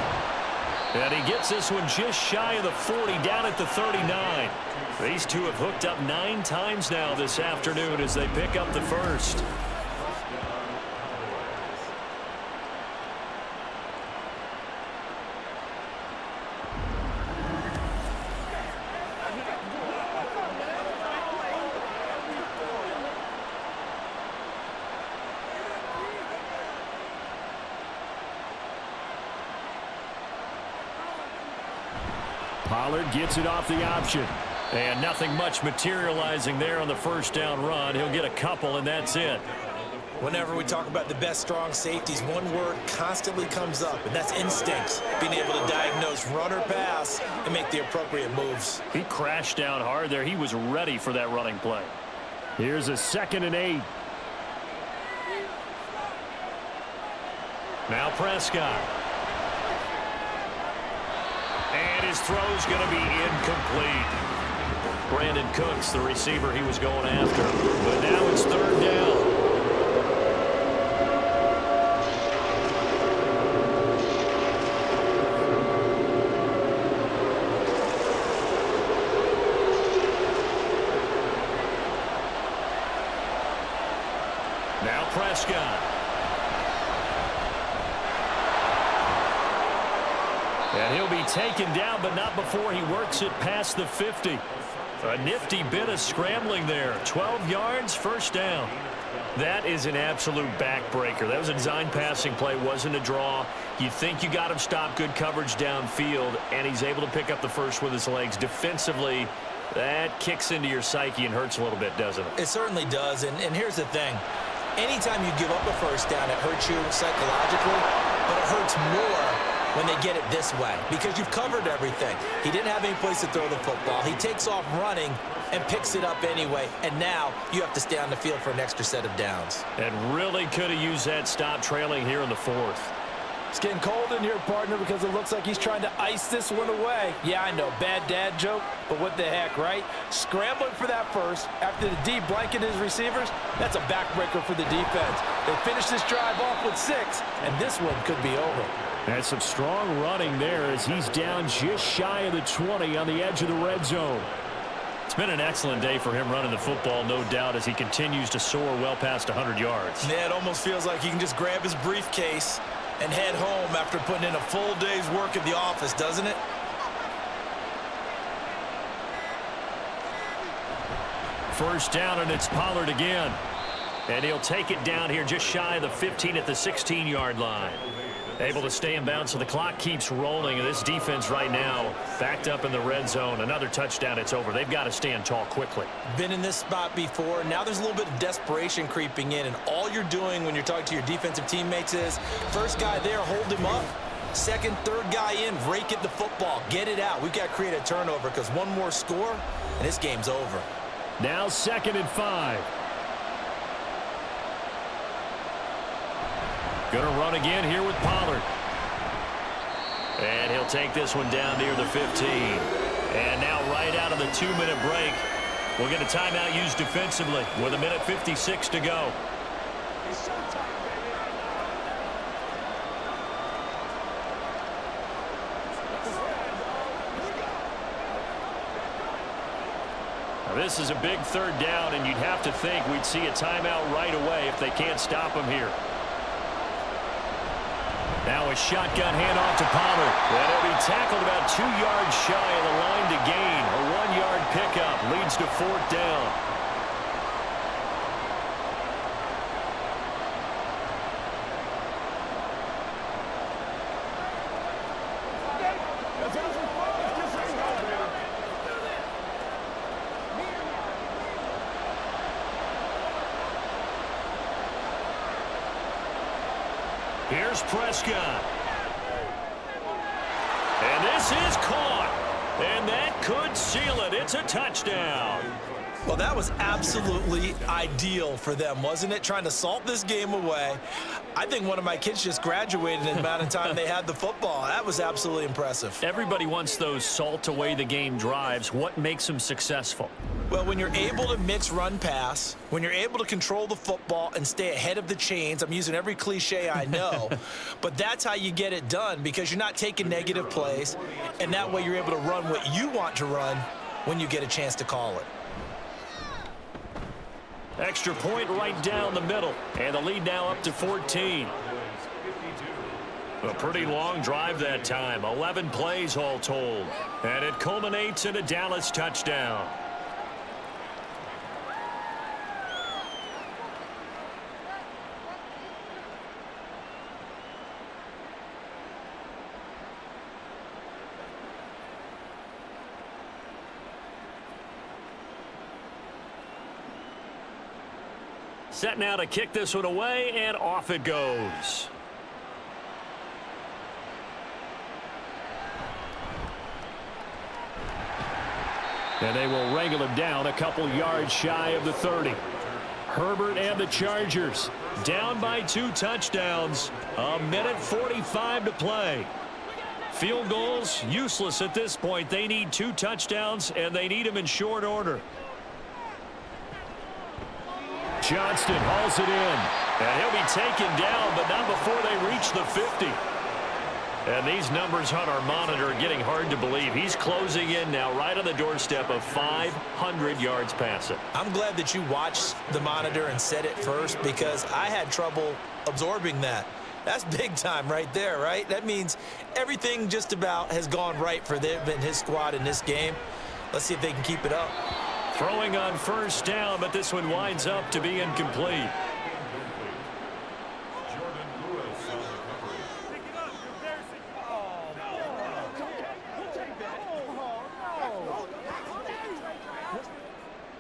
And he gets this one just shy of the 40, down at the 39. These two have hooked up 9 times now this afternoon as they pick up the first. Pollard gets it off the option. And nothing much materializing there on the first down run. He'll get a couple, and that's it. Whenever we talk about the best strong safeties, one word constantly comes up, and that's instincts. Being able to diagnose run or pass and make the appropriate moves. He crashed down hard there. He was ready for that running play. Here's a 2nd and 8. Now Prescott. And his throw's going to be incomplete. Brandon Cooks, the receiver he was going after. But now it's 3rd down. Now Prescott. And he'll be taken down, but not before he works it past the 50. A nifty bit of scrambling there. 12 yards, first down. That is an absolute backbreaker. That was a designed passing play, wasn't a draw. You think you got him stopped, good coverage downfield, and he's able to pick up the first with his legs. Defensively, that kicks into your psyche and hurts a little bit, doesn't it? It certainly does, and here's the thing. Anytime you give up a first down, it hurts you psychologically, but it hurts more when they get it this way, because you've covered everything. He didn't have any place to throw the football. He takes off running, and picks it up anyway. And now you have to stay on the field for an extra set of downs. And really could have used that stop, trailing here in the fourth. It's getting cold in here, partner, because it looks like he's trying to ice this one away. Yeah, I know, bad dad joke, but what the heck, right? Scrambling for that first after the D blanketed his receivers. That's a backbreaker for the defense. They finished this drive off with 6, and this one could be over. That's some strong running there as he's down just shy of the 20 on the edge of the red zone. It's been an excellent day for him running the football, no doubt, as he continues to soar well past 100 yards. Yeah, it almost feels like he can just grab his briefcase and head home after putting in a full day's work at the office, doesn't it? First down, and it's Pollard again. And he'll take it down here just shy of the 15 at the 16-yard line. Able to stay in bounds, so the clock keeps rolling. And this defense right now backed up in the red zone. Another touchdown, it's over. They've got to stand tall quickly. Been in this spot before. Now there's a little bit of desperation creeping in. And all you're doing when you're talking to your defensive teammates is, first guy there, hold him up. Second, third guy in, rake it the football. Get it out. We've got to create a turnover, because one more score, and this game's over. Now 2nd and 5. Gonna run again here with Pollard. And he'll take this one down near the 15. And now right out of the 2-minute break, we'll get a timeout used defensively with 1:56 to go. Now this is a big third down, and you'd have to think we'd see a timeout right away if they can't stop him here. Now a shotgun handoff to Pollard. And he'll be tackled about 2 yards shy of the line to gain. A 1-yard pickup leads to 4th down. Here's Prescott. And this is caught. And that could seal it. It's a touchdown. Well, that was absolutely ideal for them, wasn't it? Trying to salt this game away. I think one of my kids just graduated in the amount of time they had the football. That was absolutely impressive. Everybody wants those salt away the game drives. What makes them successful? Well, when you're able to mix run pass, when you're able to control the football and stay ahead of the chains, I'm using every cliche I know, but that's how you get it done, because you're not taking negative plays, and that way you're able to run what you want to run when you get a chance to call it. Extra point right down the middle, and the lead now up to 14. A pretty long drive that time, 11 plays all told, and it culminates in a Dallas touchdown. Set now to kick this one away, and off it goes. And they will wrangle him down a couple yards shy of the 30. Herbert and the Chargers down by 2 touchdowns. 1:45 to play. Field goals useless at this point. They need 2 touchdowns, and they need them in short order. Johnston hauls it in, and he'll be taken down, but not before they reach the 50. And these numbers on our monitor are getting hard to believe. He's closing in now right on the doorstep of 500 yards passing. I'm glad that you watched the monitor and said it first, because I had trouble absorbing that. That's big time right there, right? That means everything just about has gone right for them and his squad in this game. Let's see if they can keep it up. Throwing on first down, but this one winds up to be incomplete.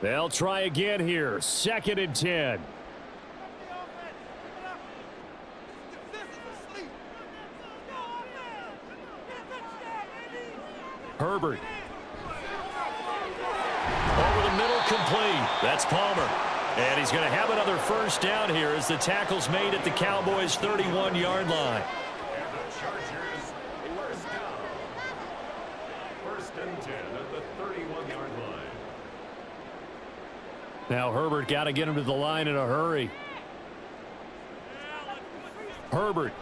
They'll try again here, 2nd and 10. Herbert. complete. That's Palmer. And he's going to have another first down here as the tackle's made at the Cowboys' 31-yard line. And the Chargers, first down. First and 10 at the 31-yard line. Now Herbert got to get him to the line in a hurry. Herbert.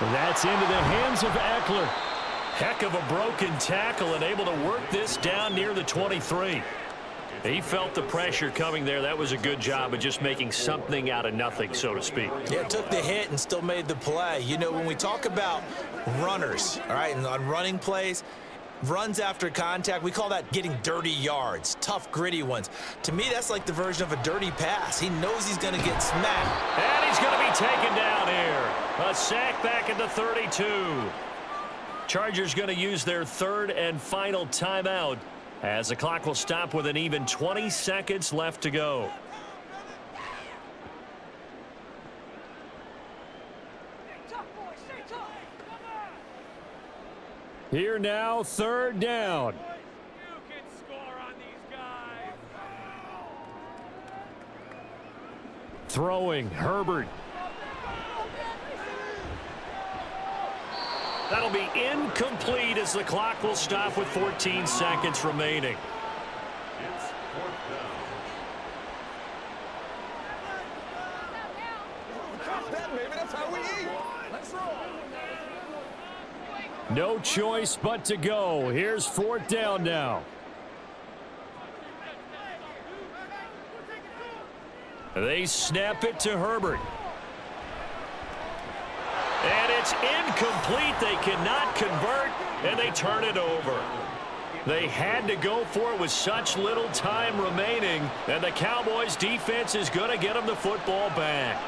That's into the hands of Eckler. Heck of a broken tackle and able to work this down near the 23. He felt the pressure coming there. That was a good job of just making something out of nothing, so to speak. Yeah, took the hit and still made the play. You know, when we talk about runners, all right, and on running plays, runs after contact, we call that getting dirty yards, tough, gritty ones. To me, that's like the version of a dirty pass. He knows he's going to get smacked. And he's going to be taken down here. A sack back at the 32. Chargers going to use their third and final timeout as the clock will stop with an even 20 seconds left to go. Here now, third down. You can score on these guys. Throwing, Herbert. That'll be incomplete as the clock will stop with 14 seconds remaining. It's fourth down. Drop that, baby. That's how we eat. Let's roll. No choice but to go. Here's fourth down now. They snap it to Herbert. And it's incomplete. They cannot convert, and they turn it over. They had to go for it with such little time remaining, and the Cowboys defense is going to get them the football back.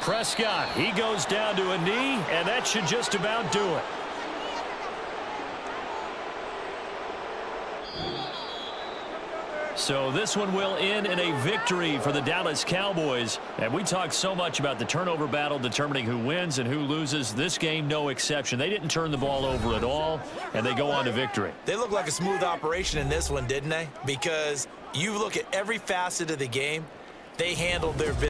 Prescott, he goes down to a knee, and that should just about do it. So this one will end in a victory for the Dallas Cowboys. And we talk so much about the turnover battle determining who wins and who loses. This game, no exception. They didn't turn the ball over at all, and they go on to victory. They look like a smooth operation in this one, didn't they? Because you look at every facet of the game, they handled their business.